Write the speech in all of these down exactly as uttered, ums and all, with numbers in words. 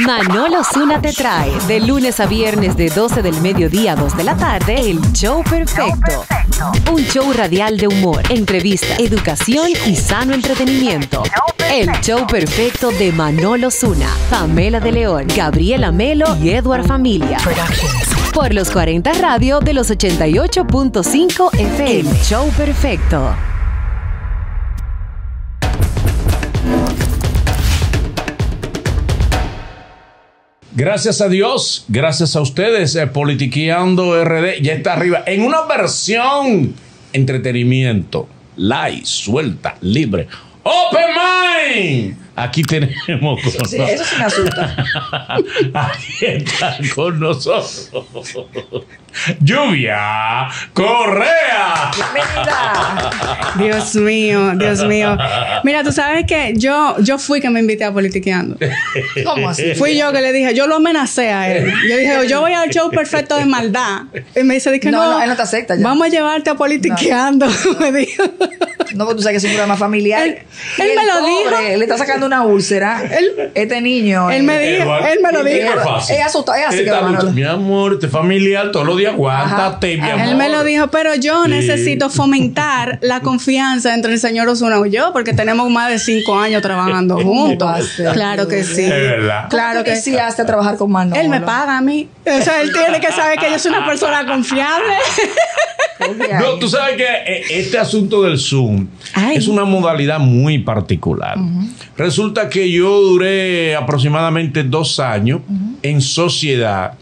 Manolo Ozuna te trae de lunes a viernes de doce del mediodía a dos de la tarde el show perfecto. Un show radial de humor, entrevista, educación y sano entretenimiento. El show perfecto de Manolo Ozuna, Pamela de León, Gabriela Melo y Edward Familia. Por los cuarenta Radio de los ochenta y ocho punto cinco F M. El show perfecto. Gracias a Dios, gracias a ustedes, eh, Politiqueando R D ya está arriba en una versión entretenimiento, live, suelta, libre, open mind. Aquí tenemos con nosotros. Sí, eso sí me asusta. Aquí está con nosotros Lluvia Correa. Mira. Dios mío, Dios mío. Mira, tú sabes que yo, yo fui que me invité a Politiqueando. ¿Cómo así? Fui yo que le dije, yo lo amenacé a él. Yo dije, yo voy al show perfecto de maldad. Y me dice, que no, no, no, él no te acepta ya. Vamos a llevarte a Politiqueando. No, me dijo. No, porque tú sabes que es un programa familiar. Él, él me lo pobre, dijo. Le está sacando una úlcera. Él, este niño. Él me dijo. Él, él me lo dijo. Es asustado. Es así que va. Mi amor, este familiar todos los días, aguántate, mi amor. Él me lo dijo, pero yo sí necesito fomentar la confianza entre el señor Ozuna y yo, porque tenemos más de cinco años trabajando juntos. Claro que sí. Es verdad. Claro que sí. Hasta trabajar con Manolo. Él me paga a mí. O sea, él tiene que saber que yo soy una persona confiable. No, tú sabes que este asunto del Zoom, ay, es una modalidad muy particular. Uh-huh. Resulta que yo duré aproximadamente dos años uh-huh. en sociedad,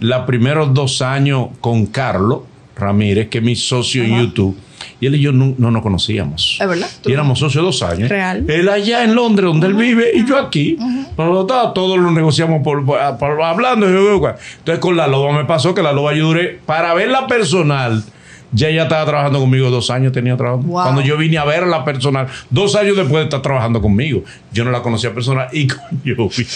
los primeros dos años con Carlos Ramírez, que es mi socio uh-huh. en YouTube. Y él y yo no, no nos conocíamos. ¿Es verdad? Y éramos socios dos años. Real. Él allá en Londres, donde uh-huh. él vive, y yo aquí. Uh-huh. Pero todos lo negociamos por, por, por hablando. Entonces con la Loba me pasó que la Loba yo duré para verla personal. Ya ella estaba trabajando conmigo dos años, tenía trabajo. Wow. Cuando yo vine a ver a la personal, dos años después de estar trabajando conmigo, yo no la conocía personal y con Lluvia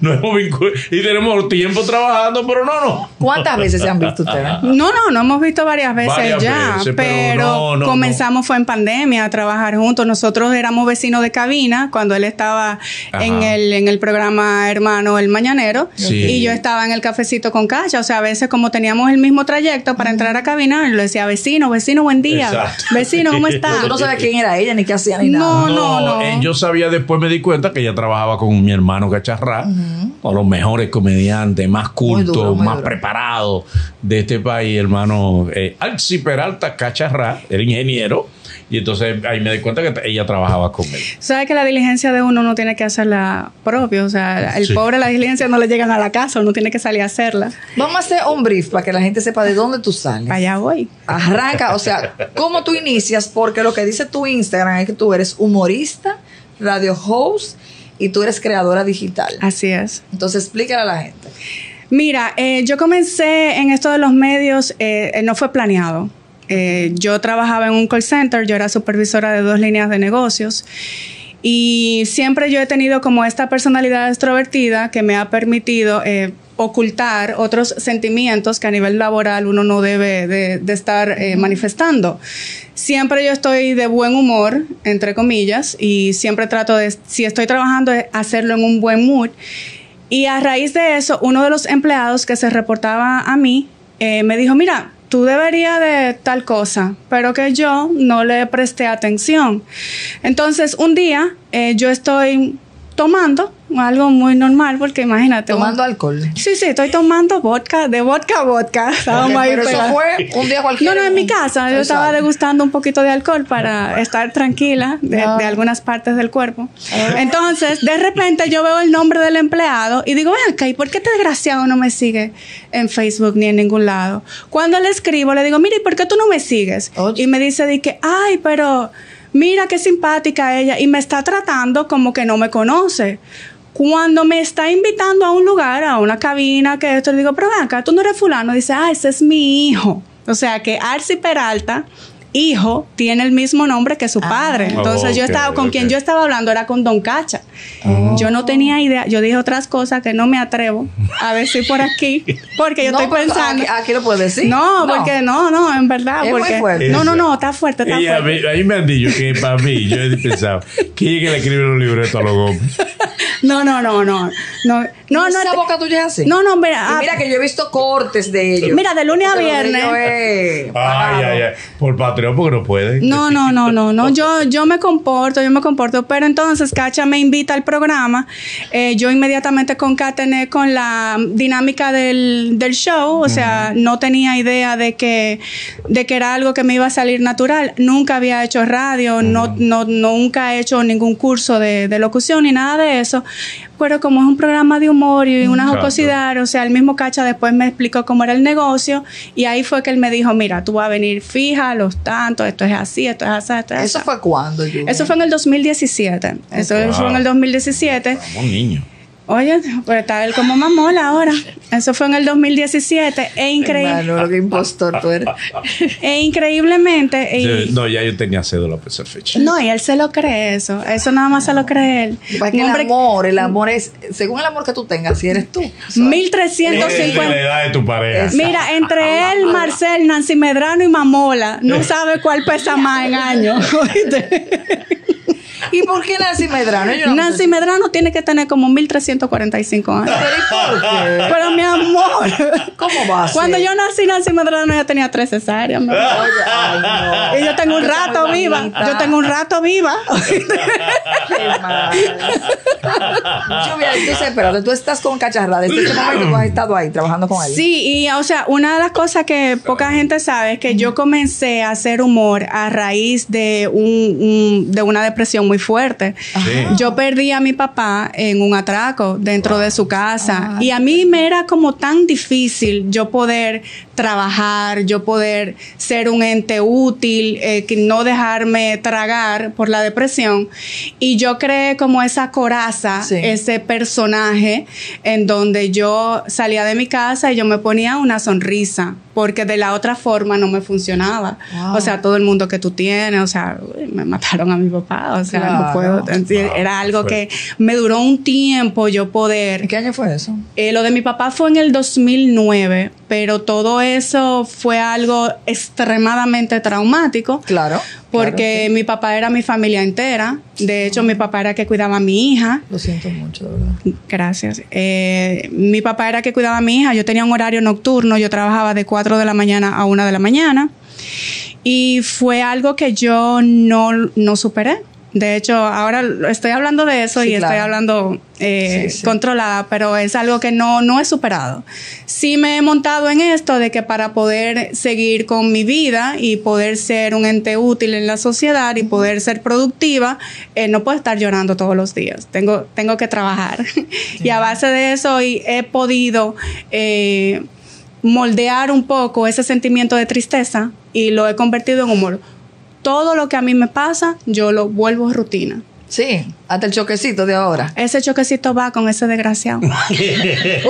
no hemos vinculado y tenemos tiempo trabajando, pero no, no. ¿Cuántas veces se han visto ustedes? No, no, no hemos visto varias veces varias ya, veces, pero, pero no, no, comenzamos no. fue en pandemia a trabajar juntos. Nosotros éramos vecinos de cabina cuando él estaba en el, en el programa Hermano, el Mañanero, sí. y yo estaba en el cafecito con Cacha. O sea, a veces como teníamos el mismo trayecto para entrar a cabina, él lo decía, vecino, vecino, buen día. Exacto. Vecino, ¿cómo estás? Pero tú no sabías quién era ella, ni qué hacía, ni nada. No, no, no. Eh, yo sabía, después me di cuenta que ella trabajaba con mi hermano Cacharrá, uh-huh. uno de los mejores comediantes, más cultos, más preparados de este país, hermano. Eh, Alci Peralta Cacharrá, el ingeniero. Y entonces ahí me di cuenta que ella trabajaba con él. ¿Sabes que la diligencia de uno no tiene que hacerla propia? O sea, el sí. pobre, la diligencia no le llegan a la casa, uno tiene que salir a hacerla. Vamos a hacer un brief para que la gente sepa de dónde tú sales. Allá voy. Arranca, o sea, ¿cómo tú inicias? Porque lo que dice tu Instagram es que tú eres humorista, radio host y tú eres creadora digital. Así es. Entonces explícale a la gente. Mira, eh, yo comencé en esto de los medios, eh, eh, no fue planeado. Eh, yo trabajaba en un call center, yo era supervisora de dos líneas de negocios y siempre yo he tenido como esta personalidad extrovertida que me ha permitido eh, ocultar otros sentimientos que a nivel laboral uno no debe de, de estar eh, manifestando. Siempre yo estoy de buen humor, entre comillas, y siempre trato de, si estoy trabajando, hacerlo en un buen mood. Y a raíz de eso, uno de los empleados que se reportaba a mí eh, me dijo, mira, tú deberías de tal cosa, pero que yo no le presté atención. Entonces, un día eh, yo estoy tomando algo muy normal, porque imagínate. ¿Tomando un... alcohol? Sí, sí, estoy tomando vodka, de vodka a vodka. Okay, pero eso fue un día cualquiera. No, no, en mi casa. Yo estaba sabe. degustando un poquito de alcohol para estar tranquila de, ah. de algunas partes del cuerpo. Ah. Entonces, de repente yo veo el nombre del empleado y digo, ven acá, ¿y por qué este desgraciado no me sigue en Facebook ni en ningún lado? Cuando le escribo, le digo, mira, ¿y por qué tú no me sigues? Oh. Y me dice, de que, ay, pero mira qué simpática ella. Y me está tratando como que no me conoce. Cuando me está invitando a un lugar, a una cabina, que esto, le digo, pero ven acá, tú no eres fulano. Dice, ah, ese es mi hijo. O sea, que Alci Peralta hijo tiene el mismo nombre que su ah. padre. Entonces, oh, okay, yo estaba con okay. quien yo estaba hablando era con Don Cacha. Oh. Yo no tenía idea. Yo dije otras cosas que no me atrevo a decir por aquí. Porque yo no, estoy pensando... Aquí, aquí lo puedes decir. No, no, porque no, no, en verdad. Es porque, muy fuerte. No, no, no, está fuerte, está ella, fuerte. Ahí me han dicho que para mí, yo he pensado, ¿quién que le escribe los libretos a los Gómez? No, no, no, no. No, no, no. ¿Esa boca tuya es así? No, no, mira. Mira que yo he visto cortes de ellos. Mira, de lunes a viernes. Ay, ay, ay. Por Patreon, porque no pueden. No, no, no, no, no. Yo, yo me comporto, yo me comporto. Pero entonces, Cacha me invita al programa. Eh, yo inmediatamente concatené con la dinámica del, del show. O sea, uh-huh. no tenía idea de que, de que era algo que me iba a salir natural. Nunca había hecho radio, uh-huh. no, no, nunca he hecho ningún curso de, de locución ni nada de eso. Pero como es un programa de humor y una jocosidad, o sea, el mismo Cacha después me explicó cómo era el negocio y ahí fue que él me dijo, mira, tú vas a venir fija, los tantos, esto es así, esto es así, esto es así. ¿Eso fue cuándo? Yo... Eso fue en el dos mil diecisiete. Okay. Eso wow. fue en el dos mil diecisiete. Como un niño. Oye, pero está él como Mamola ahora. Eso fue en el dos mil diecisiete. E increíble. Qué impostor tú eres. E increíblemente. Y yo, no, ya yo tenía cédula para esa fecha. No, y él se lo cree eso. Eso nada más no. se lo cree él. Porque el hombre, amor, el amor es, según el amor que tú tengas, si eres tú. mil trescientos cincuenta. La edad de tu pareja. Mira, entre él, Marcel, Nancy Medrano y Mamola, no sabe cuál pesa más en años. ¿Oíste? ¿Y por qué Nancy Medrano? Yo no Nancy Medrano tiene que tener como mil trescientos cuarenta y cinco años. ¿Por qué? Pero mi amor, ¿cómo va a ser? Cuando yo nací, Nancy Medrano ya tenía tres cesáreas. Mi amor. Ay, no. Y yo tengo un rato viva. Yo tengo un rato viva. Qué mal. Lluvia, entonces, pero tú estás con Cacharrá. Desde ese momento tú has estado ahí trabajando con él. Sí, y o sea, una de las cosas que poca gente sabe es que yo comencé a hacer humor a raíz de, un, un, de una depresión muy fuerte. Sí. Yo perdí a mi papá en un atraco dentro wow. de su casa. Ah, y a mí me era como tan difícil yo poder trabajar, yo poder ser un ente útil, eh, que no dejarme tragar por la depresión. Y yo creé como esa coraza, sí. ese personaje en donde yo salía de mi casa y yo me ponía una sonrisa, porque de la otra forma no me funcionaba. Wow. O sea, todo el mundo que tú tienes, o sea, me mataron a mi papá, o sea, claro. no puedo. Entonces, wow. Era algo fue. Que me duró un tiempo yo poder... ¿Qué año fue eso? Eh, lo de mi papá fue en el dos mil nueve, pero todo eso fue algo extremadamente traumático. Claro. Porque claro, sí. mi papá era mi familia entera. De hecho, oh. mi papá era que cuidaba a mi hija. Lo siento mucho, de verdad. Gracias. Eh, mi papá era que cuidaba a mi hija. Yo tenía un horario nocturno. Yo trabajaba de cuatro de la mañana a una de la mañana. Y fue algo que yo no, no superé. De hecho, ahora estoy hablando de eso sí, y claro. estoy hablando eh, sí, sí. controlada, pero es algo que no, no he superado. Sí me he montado en esto de que para poder seguir con mi vida y poder ser un ente útil en la sociedad y poder ser productiva, eh, no puedo estar llorando todos los días. Tengo, tengo que trabajar. Sí. Y a base de eso hoy he podido... Eh, moldear un poco ese sentimiento de tristeza y lo he convertido en humor. Todo lo que a mí me pasa, yo lo vuelvo rutina. Sí, hasta el choquecito de ahora. Ese choquecito va con ese desgraciado.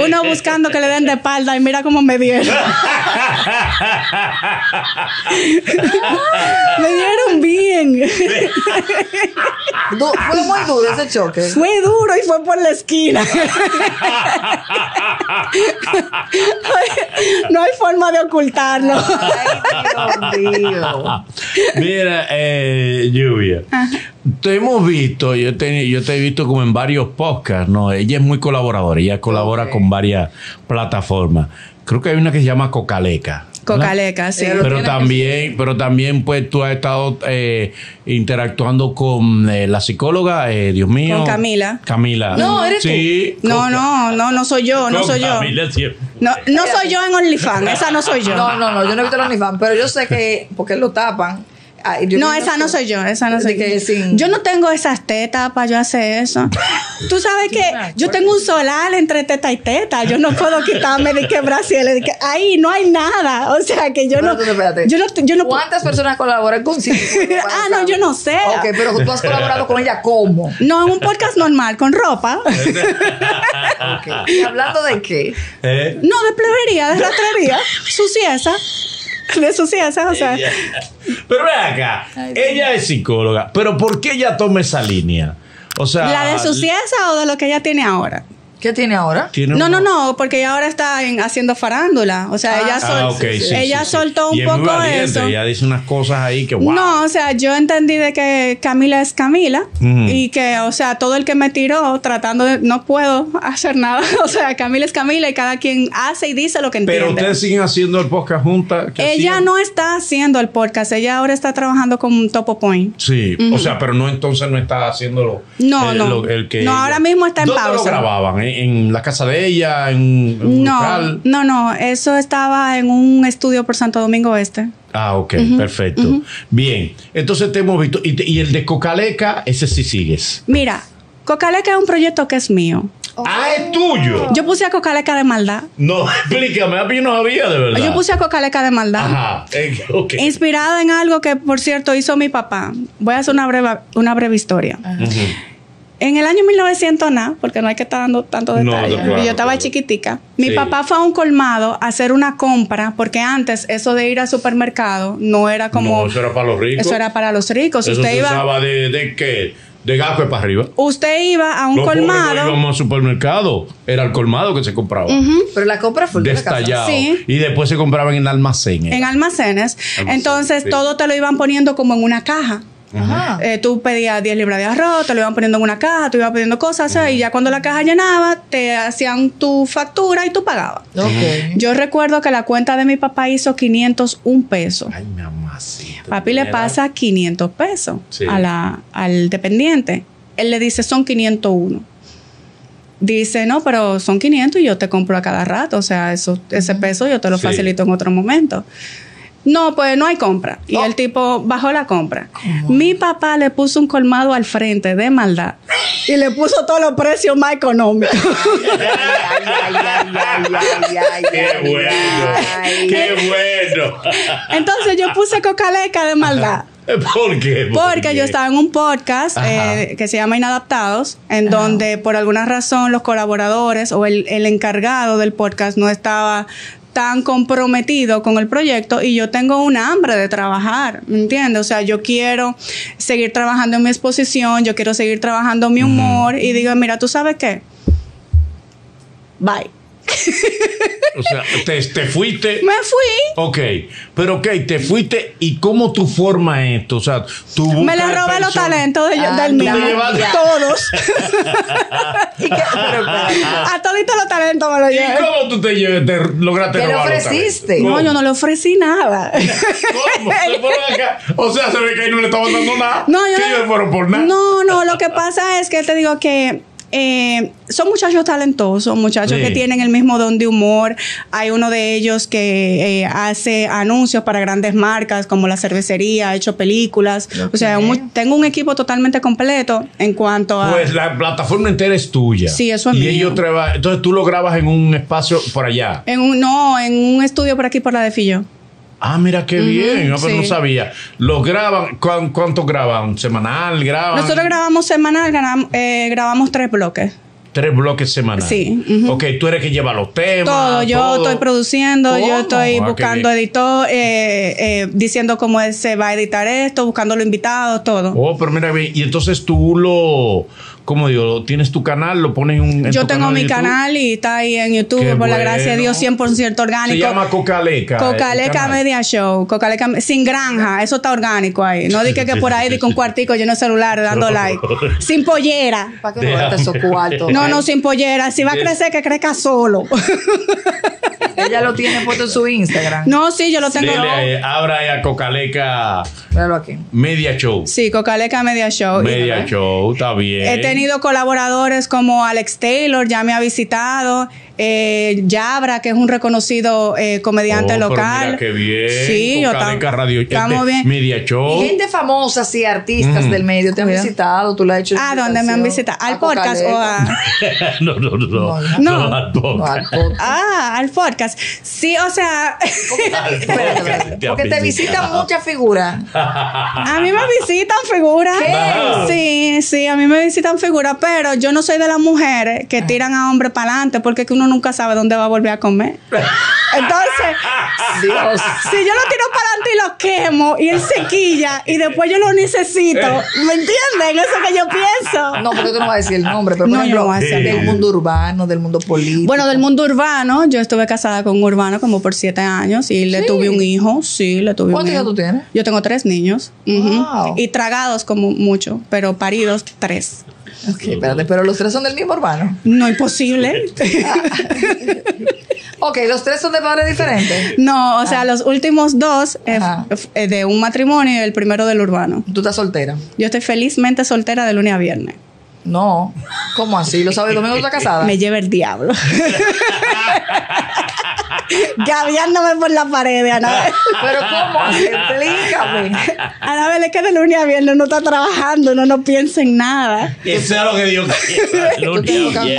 Uno buscando que le den de espalda y mira cómo me dieron. Me dieron bien. Fue muy duro ese choque. Fue duro y fue por la esquina. No hay forma de ocultarlo. Ay, Dios mío. Mira, eh, Lluvia. Ajá. Te hemos visto, yo te, yo te he visto como en varios podcasts, ¿no? Ella es muy colaboradora, ella colabora okay. con varias plataformas. Creo que hay una que se llama Cocaleca. Cocaleca, ¿verdad? Sí. Pero también, pero también, pues, tú has estado eh, interactuando con eh, la psicóloga, eh, Dios mío. Con Camila. Camila. No, eres sí, tú. No, no, no, no soy yo, no soy yo. Camila siempre. No, no soy yo en Only Fans, esa no soy yo. No, no, no, yo no he visto en Only Fans, pero yo sé que, porque lo tapan. Ay, no, esa no soy yo, esa no soy yo. Sin... Yo no tengo esas tetas para yo hacer eso. Tú sabes que yo tengo un solar entre teta y teta. Yo no puedo quitarme de que brasiles, de que ahí no hay nada. O sea que yo no. no, espérate. Yo no, yo no ¿Cuántas personas colaboran consigo? Ah, no, yo no sé. Ok, pero tú has colaborado con ella, ¿cómo? No, en un podcast normal, con ropa. Okay. ¿Y hablando de qué? ¿Eh? No, de plebería, de rastrería, sucieza. de sus hijas, o sea. Ella, pero ven acá, ay, ella es psicóloga, pero ¿por qué ella toma esa línea? O sea, ¿la de sus hijas o de lo que ella tiene ahora? ¿Qué tiene ahora? ¿Tiene no, una... no, no, porque ella ahora está en, haciendo farándula. O sea, ah, ella, sol, ah, okay, sí, ella sí, soltó sí. un poco valiente, eso. Ella dice unas cosas ahí que wow. No, o sea, yo entendí de que Camila es Camila mm. y que, o sea, todo el que me tiró tratando de... No puedo hacer nada. O sea, Camila es Camila y cada quien hace y dice lo que entiende. Pero ustedes siguen haciendo el podcast juntas. Ella hacían? no está haciendo el podcast. Ella ahora está trabajando con Topo Point. Sí, mm-hmm. o sea, pero no entonces no está haciéndolo. No, el, no. Lo, el que no, ella... ahora mismo está en pausa. ¿Dónde lo grababan, eh? ¿En la casa de ella? ¿En, en un no, local? No, no, eso estaba en un estudio por Santo Domingo Este. Ah, ok, uh-huh, perfecto. Uh-huh. Bien, entonces te hemos visto. Y, te, y el de Cocaleca, ese sí sigues. Mira, Cocaleca es un proyecto que es mío. Oh. Ah, es tuyo. Yo puse a Cocaleca de maldad. No, explícame, yo no sabía de verdad. Yo puse a Cocaleca de maldad. Ajá, okay. Inspirada en algo que, por cierto, hizo mi papá. Voy a hacer una breve, una breve historia. Ajá. Uh-huh. En el año mil novecientos, nada, porque no hay que estar dando tanto detalle. No, claro, yo estaba claro. chiquitica. Mi sí. papá fue a un colmado a hacer una compra, porque antes eso de ir al supermercado no era como... No, eso era para los ricos. Eso era para los ricos. Eso Usted se iba, usaba de, de qué... De gasto para arriba. Usted iba a un Los colmado. No íbamos al supermercado. Era el colmado que se compraba. Uh-huh. Pero la compra fue destallado. Sí. Y después se compraban en almacenes. En almacenes. almacenes Entonces sí. todo te lo iban poniendo como en una caja. Ajá. Eh, tú pedías diez libras de arroz, te lo iban poniendo en una caja, te iban poniendo cosas, ajá, y ya cuando la caja llenaba, te hacían tu factura y tú pagabas. Okay. Yo recuerdo que la cuenta de mi papá hizo quinientos un pesos. Ay, mamacita. Papi le pasa quinientos pesos sí. a la, al dependiente. Él le dice, son quinientos uno. Dice, no, pero son quinientos y yo te compro a cada rato. O sea, eso, ese peso yo te lo sí. facilito en otro momento. No, pues no hay compra. Y oh. el tipo bajó la compra. ¿Cómo? Mi papá le puso un colmado al frente de maldad. Y le puso todos los precios más económicos. ¡Qué bueno! ¡Qué bueno! Entonces yo puse Cocaleca de maldad. ¿Por qué? ¿Por Porque qué? Yo estaba en un podcast eh, que se llama Inadaptados, en ajá, donde por alguna razón los colaboradores o el, el encargado del podcast no estaba... tan comprometido con el proyecto y yo tengo un hambre de trabajar, ¿me entiendes? O sea, yo quiero seguir trabajando en mi exposición, yo quiero seguir trabajando en mi humor, uh-huh, y digo, mira, ¿tú sabes qué? Bye. O sea, te, te fuiste. Me fui. Ok, pero ok, te fuiste. ¿Y cómo tú formas esto? O sea, tú me le robé persona... los talentos de, ah, del mío. Todos. ¿Y qué? Pero, a toditos los talentos me lo llevé. ¿Y cómo tú te, lleves, te lograste robar? ¿Qué le ofreciste? No, yo no le ofrecí nada. ¿Cómo? ¿Se acá? O sea, se ve que ahí no le estaban dando nada. No, yo. Que no... fueron por nada. No, no, lo que pasa es que te digo que. Eh, son muchachos talentosos, muchachos sí. que tienen el mismo don de humor. Hay uno de ellos que eh, hace anuncios para grandes marcas como la cervecería, ha hecho películas. Lo o sea, un, tengo un equipo totalmente completo en cuanto a... Pues la plataforma entera es tuya. Sí, eso es y mío. Ellos traba... Entonces tú lo grabas en un espacio por allá. En un, no, en un estudio por aquí, por la de Filló. Ah, mira qué uh-huh, bien, no, pero sí. no sabía. ¿Los graban? ¿Cu- ¿Cuánto graban? ¿Semanal? ¿Graban? Nosotros grabamos semanal, ganamos, eh, grabamos tres bloques. Tres bloques semanales. Sí. Uh-huh. Ok, tú eres que lleva los temas. Todo, yo todo. estoy produciendo, ¿Cómo? yo estoy ah, buscando editor, eh, eh, diciendo cómo se va a editar esto, buscando los invitados, todo. Oh, pero mira, y entonces tú lo, ¿cómo digo? ¿Tienes tu canal? ¿Lo pones en, en Yo tu tengo canal mi canal y está ahí en YouTube, Qué por bueno. la gracia de Dios, cien por ciento orgánico. Se llama Cocaleca. Cocaleca Media Show. Cocaleca, sin granja, eso está orgánico ahí. No dije que por ahí di con un cuartico lleno de celular dando like. Sin pollera. ¿Para qué no esos cuartos? No, no, sin pollera. Si va a crecer, que crezca solo. Ella lo tiene puesto en su Instagram. No, sí, yo lo tengo. Dele, abra a Cocaleca aquí. Media Show. Sí, Cocaleca Media Show. Media Show, está bien. He tenido colaboradores como Alex Taylor, ya me ha visitado. Eh, Yabra, que es un reconocido eh, comediante oh, local. Mira qué bien. Sí, yo tam- radio, estamos bien. Media Show. Y gente famosa, sí, artistas mm. del medio. ¿Te han Mira. visitado? ¿Tú la has hecho? ¿A dónde me han visitado? ¿Al podcast o a...? No, no, no. No, no, no, no al podcast. No, ah, al podcast. Sí, o sea... Porque, porque te visitan muchas figuras. A mí me visitan figuras. Wow. Sí, sí, a mí me visitan figuras, pero yo no soy de las mujeres que tiran a hombres para adelante porque que uno nunca sabe dónde va a volver a comer. Entonces, Dios. Si yo lo tiro para adelante y lo quemo, y él se quilla, y después yo lo necesito, ¿me entienden? Eso que yo pienso. No, porque tú no vas a decir el nombre, pero por no, ejemplo, no vas a decir del mundo urbano, del mundo político. Bueno, del mundo urbano, yo estuve casada con un urbano como por siete años, y le sí. tuve un hijo, sí, le tuve un hijo. ¿Cuántos hijos tú tienes? Yo tengo tres niños. Wow. Uh-huh. Y tragados como mucho, pero paridos tres. Ok, espérate, pero los tres son del mismo urbano. No, imposible. Ok, ¿los tres son de padres diferentes? No, o ah. sea, los últimos dos eh, de un matrimonio y el primero del urbano. ¿Tú estás soltera? Yo estoy felizmente soltera de lunes a viernes. No, ¿cómo así? ¿Lo sabes? ¿Domingo está casada? Me lleva el diablo. Gaviándome por la pared, Anabel. Pero ¿cómo? Explícame. Anabel, es que de lunes a viernes no está trabajando, no, no piensa en nada. Eso es lo que digo.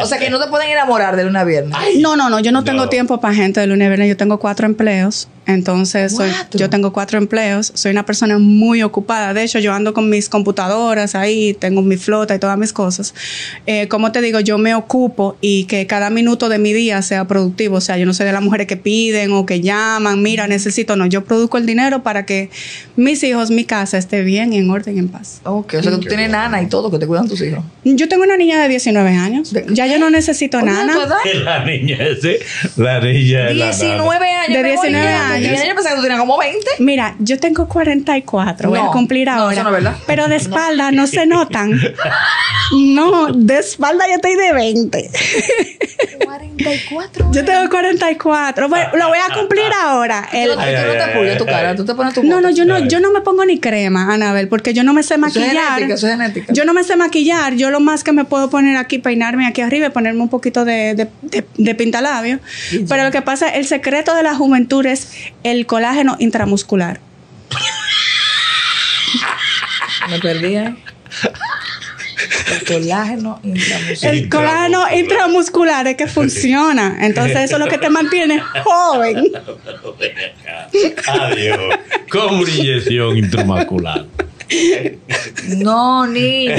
O sea, que no te pueden enamorar de lunes a viernes. Ay, no, no, no. Yo no, no tengo tiempo para gente de lunes a viernes. Yo tengo cuatro empleos. Entonces, soy, yo tengo cuatro empleos. Soy una persona muy ocupada. De hecho, yo ando con mis computadoras ahí, tengo mi flota y todas mis cosas. Eh, como te digo, yo me ocupo y que cada minuto de mi día sea productivo. O sea, yo no soy de las mujeres que piden o que llaman, mira, necesito. No, yo produzco el dinero para que mis hijos, mi casa esté bien, en orden, en paz. Ok, o sea, que tú tienes nana y todo, que te cuidan tus hijos. Yo tengo una niña de diecinueve años. ¿De ya yo no necesito nana. La niña ese, la niña de diecinueve años. De diecinueve años. Yo pensaba que tú tenías como veinte. Mira, yo tengo cuarenta y cuatro. Voy no, a cumplir ahora. No, eso no es verdad. Pero de espalda no. no se notan. No, de espalda yo estoy de veinte. cuarenta y cuatro. Yo tengo cuarenta y cuatro. Bueno, lo voy a cumplir ahora. El, ay, tú ay, no ay, te pules tu cara. Tú te pones tu boca. No, no, yo no, yo no me pongo ni crema, Anabel, porque yo no me sé maquillar. Eso es genética, eso es genética. Yo no me sé maquillar. Yo lo más que me puedo poner aquí, peinarme aquí arriba y ponerme un poquito de, de, de, de pintalabio. Sí, pero lo que pasa, el secreto de la juventud es el colágeno intramuscular. Me perdía. El colágeno intramuscular. El colágeno intramuscular es que funciona. Entonces, eso es lo que te mantiene joven. Adiós. Con inyección intramuscular. No, niña.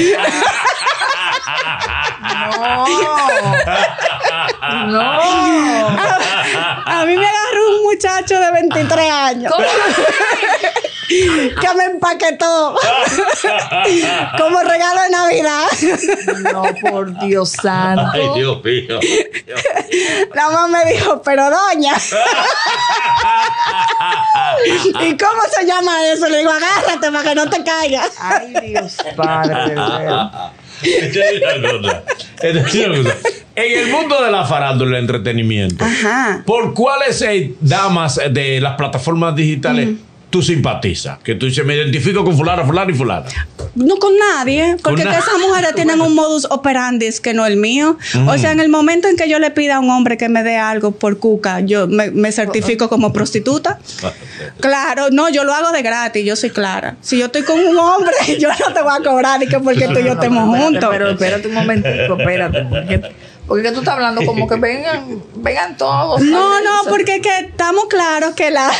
No. No. A, a mí me agarró un muchacho de veintitrés años. ¿Cómo? Que me empaquetó como regalo de Navidad. No, por Dios santo. Ay, Dios mío. La mamá me dijo, pero doña, ¿y cómo se llama eso? Le digo, agárrate para que no te caigas. Ay, Dios padre. En el mundo de la farándula, el entretenimiento, ajá, ¿por cuáles damas de las plataformas digitales mm. tú simpatizas? Que tú dices, me identifico con fulana, fulana y fulana. No con nadie, porque ¿con esas mujeres tienen un modus operandi que no el mío? Mm. O sea, en el momento en que yo le pida a un hombre que me dé algo por cuca, yo me, me certifico como prostituta. Claro, no, yo lo hago de gratis, yo soy clara. Si yo estoy con un hombre, yo no te voy a cobrar, y que porque tú y yo estemos no, no, juntos. Pero espérate un momentito, espérate. Porque... porque tú estás hablando como que vengan, vengan todos. No, no, porque que estamos claros que la,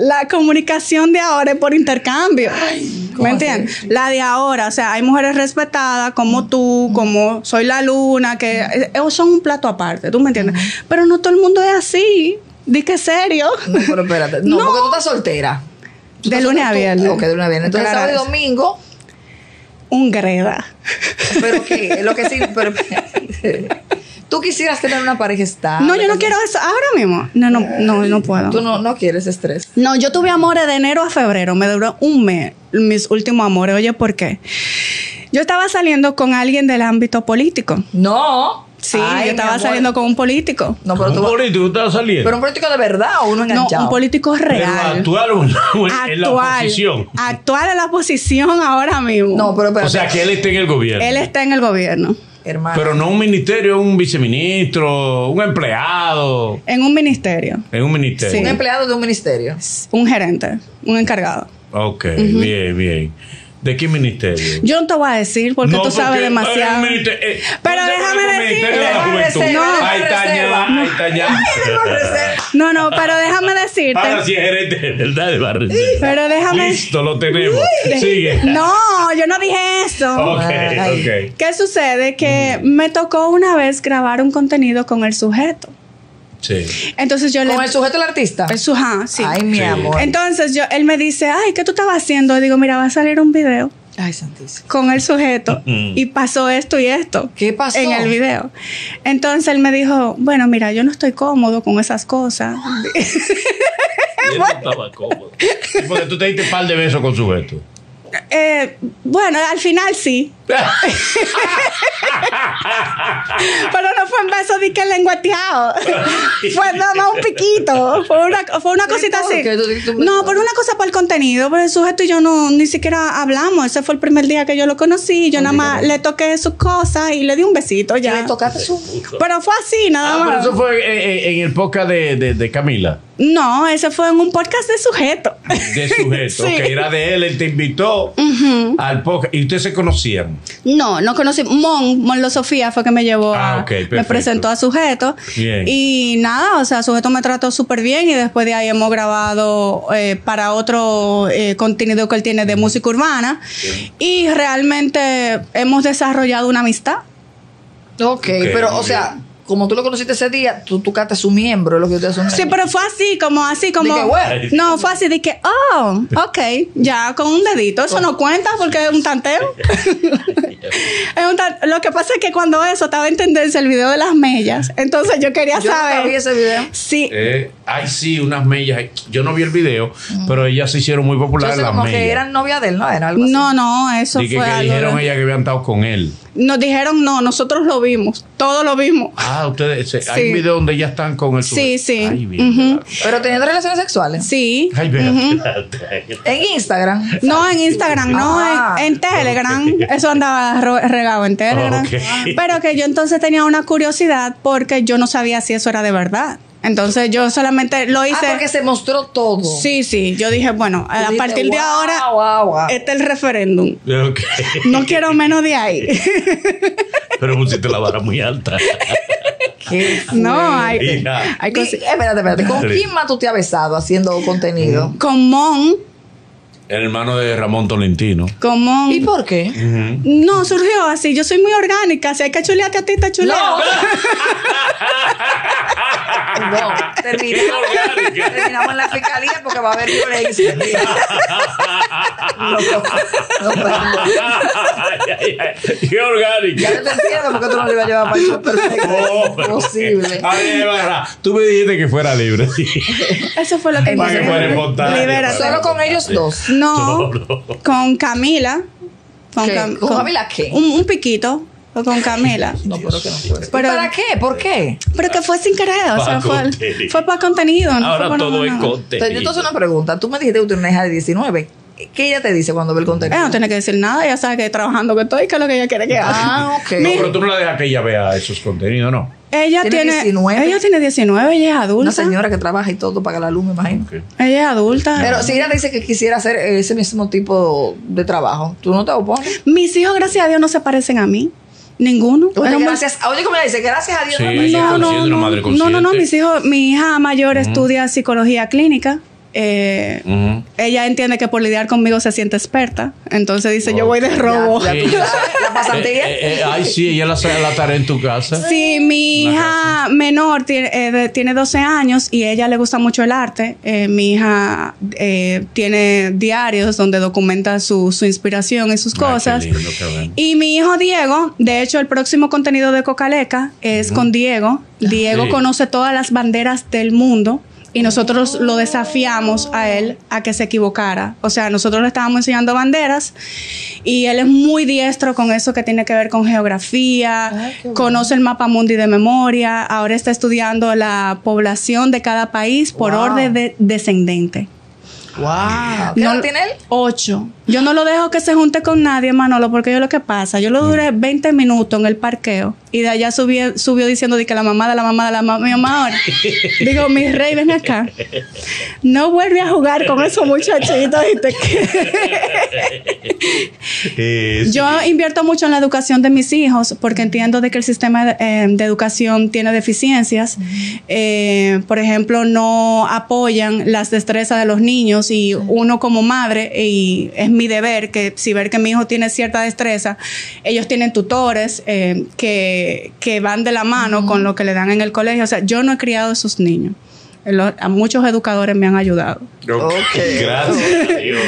la comunicación de ahora es por intercambio. Ay, ¿me entiendes? Así. La de ahora, o sea, hay mujeres respetadas como tú, como Soy la Luna, que son un plato aparte, ¿tú me entiendes? Pero no todo el mundo es así, di que serio. No, pero espérate, no, no, porque tú estás soltera. ¿Tú de estás lunes soltera? A viernes. Ok, de lunes a viernes. Entonces, claro, sábado y domingo. Un greda. Pero que, lo que sí, pero... ¿Tú quisieras tener una pareja estable? No, yo no quiero eso ahora mismo. No, no, no, no puedo. ¿Tú no, no quieres estrés? No, yo tuve amores de enero a febrero. Me duró un mes mis últimos amores. Oye, ¿por qué? Yo estaba saliendo con alguien del ámbito político. No. Sí, ay, yo estaba saliendo con un político. No, pero ¿un tú político estabas saliendo? ¿Pero un político de verdad o uno enganchado? No, un político real. Pero actual o no, en, actual, en la oposición. Actual en la oposición ahora mismo. No, pero, pero o sea, que él está en el gobierno. Él está en el gobierno. Hermano. Pero no un ministerio, un viceministro, un empleado. En un ministerio. En un ministerio. Sí. Un empleado de un ministerio. Un gerente, un encargado. Ok, uh-huh. Bien, bien. ¿De qué ministerio? Yo no te voy a decir porque no, tú porque sabes demasiado. Eh, pero déjame decirte. De no, ahí está ya, ahí está ya. No, no, pero déjame decirte. Ahora sí es gerente, ¿verdad? De Barrecer. Pero déjame. Listo, lo tenemos. Sigue. No, yo no dije eso. Ok, ay, ok. ¿Qué sucede? Que mm. me tocó una vez grabar un contenido con el sujeto. Sí. Entonces yo le... ¿Con el sujeto del artista? El sujeto, sí. Ay, mi sí. amor. Entonces yo, él me dice, ay, ¿qué tú estabas haciendo? Y digo, mira, va a salir un video. Ay, santísimo. Con el sujeto. Uh -huh. Y pasó esto y esto. ¿Qué pasó? En el video. Entonces él me dijo, bueno, mira, yo no estoy cómodo con esas cosas. Él no estaba cómodo. Porque tú te diste un par de besos con sujeto. Eh, bueno, al final sí. Pero no fue un beso de que lenguateado. Fue nada más un piquito. Fue una, fue una cosita así. No, por una cosa para el contenido. Por el sujeto y yo no ni siquiera hablamos. Ese fue el primer día que yo lo conocí. Yo nada más le toqué sus cosas y le di un besito ya. Le tocaste su... Pero fue así, nada más. Ah, pero eso fue en, en el podcast de, de, de Camila. No, ese fue en un podcast de sujeto. De sujeto, sí. Que era de él, él te invitó uh-huh. al podcast. ¿Y ustedes se conocían? No, no conocí. Mon, Monlo Sofía fue que me llevó ah, a... Okay, me presentó a sujeto. Bien. Y nada, o sea, sujeto me trató súper bien y después de ahí hemos grabado eh, para otro eh, contenido que él tiene de música urbana. Bien. Y realmente hemos desarrollado una amistad. Ok, okay, pero bien. O sea... Como tú lo conociste ese día, tú tocaste a su miembro, lo que te hacen. Sí, pero fue así, como así, como... Que, no, fue así, de que, oh, ok, ya, con un dedito. Eso no cuenta porque es un tanteo. Es un tanteo. Lo que pasa es que cuando eso estaba en tendencia el video de las mellas, entonces yo quería yo saber... ¿Yo no vi ese video? Sí. Eh, ay, sí, unas mellas. Yo no vi el video, mm. pero ellas se hicieron muy populares las mellas. Como que eran novia de él, ¿no? Era algo así. No, no, eso Dique fue que algo dijeron de... ellas que habían estado con él. Nos dijeron, no, nosotros lo vimos. Todo lo vimos. Ah, ustedes... Sí. Hay un video donde ya están con el... Sí, sí. Ay, bien, uh-huh. ¿Pero teniendo relaciones sexuales? Sí. Ay, uh-huh. ¿En Instagram? No, en Instagram, no. Ah. En, en Telegram. Okay. Eso andaba regado en Telegram. Okay. Pero que yo entonces tenía una curiosidad porque yo no sabía si eso era de verdad. Entonces yo solamente lo hice... Ah, porque se mostró todo. Sí, sí. Yo dije, bueno, a dices, partir wow, de ahora, wow, wow. este es el referéndum. Okay. No quiero menos de ahí. Pero pusiste la vara muy alta. ¿Qué no, hay... hay, hay y, espérate, espérate. ¿Con quién más tú te has besado haciendo contenido? Mm. Con Mon. El hermano de Ramón Tolentino. Con Mon. ¿Y por qué? Uh-huh. No, surgió así. Yo soy muy orgánica. Si hay que chulearte a ti, te chuleo. No. No, terminamos, terminamos en la fiscalía porque va a haber violencia. No, no, no, no. Qué orgánico. Ya te entiendo porque tú no le ibas a llevar para el show perfecto. Oh, es imposible. A ver, barra, tú me dijiste que fuera libre. Sí. Eso fue lo que me dijiste. Solo con ellos dos. No, no, con Camila. ¿Con, ¿Qué? Cam ¿Con Camila qué? Un, un piquito. O con Camila. No, pero que no fue. ¿Para qué? ¿Por qué? Pero que fue sin querer. O sea, fue, fue para contenido. No ahora fue para todo es contenido. Entonces, entonces, una pregunta. Tú me dijiste que tú tienes una hija de diecinueve. ¿Qué ella te dice cuando ve el contenido? Ella no tiene que decir nada. Ella sabe que trabajando que estoy, que es lo que ella quiere que haga. Ah, ok. No, pero tú no la dejas que ella vea esos contenidos, ¿no? Ella tiene, tiene diecinueve. Ella tiene diecinueve, ella es adulta. Una señora que trabaja y todo, paga la luz, me imagino. Okay. Ella es adulta. Pero si ella dice que quisiera hacer ese mismo tipo de trabajo, ¿tú no te opones? Mis hijos, gracias a Dios, no se parecen a mí. Ninguno. Oye, gracias, oye, ¿cómo le dice? Gracias a Dios. Sí, no, no, no, madre no, no, no, mis hijos, mi hija mayor uh -huh. estudia psicología clínica. Eh, uh -huh. Ella entiende que por lidiar conmigo se siente experta. Entonces dice, oh, yo voy de robo. Ya, ya, ya, la pasantía. Eh, eh, ay, sí, ella la hace la tarea en tu casa. Sí, mi hija menor tiene, eh, de, tiene doce años y a ella le gusta mucho el arte. Eh, mi hija eh, tiene diarios donde documenta su, su inspiración y sus cosas. Ay, qué lindo, qué bueno. Y mi hijo Diego, de hecho, el próximo contenido de Cocaleca es uh -huh. con Diego. Diego sí. conoce todas las banderas del mundo. Y nosotros lo desafiamos a él a que se equivocara. O sea, nosotros le estábamos enseñando banderas y él es muy diestro con eso que tiene que ver con geografía. Ay, qué bueno. Conoce el mapa mundi de memoria. Ahora está estudiando la población de cada país por wow. orden de descendente. Wow. ¿Qué no, edad tiene él? Ocho. Yo no lo dejo que se junte con nadie, Manolo, porque yo lo que pasa, yo lo duré veinte minutos en el parqueo y de allá subió, subió diciendo de que la mamá de la mamá de la mamá, mi mamá ahora. Digo, mi rey, ven acá. No vuelve a jugar con esos muchachitos. Y te... Yo invierto mucho en la educación de mis hijos porque entiendo de que el sistema de, eh, de educación tiene deficiencias. Eh, por ejemplo, no apoyan las destrezas de los niños y uno como madre y es mi deber, que si ver que mi hijo tiene cierta destreza, ellos tienen tutores eh, que, que van de la mano uh-huh. con lo que le dan en el colegio. O sea, yo no he criado a esos niños. Los, a muchos educadores me han ayudado. Ok. okay. Gracias a Dios.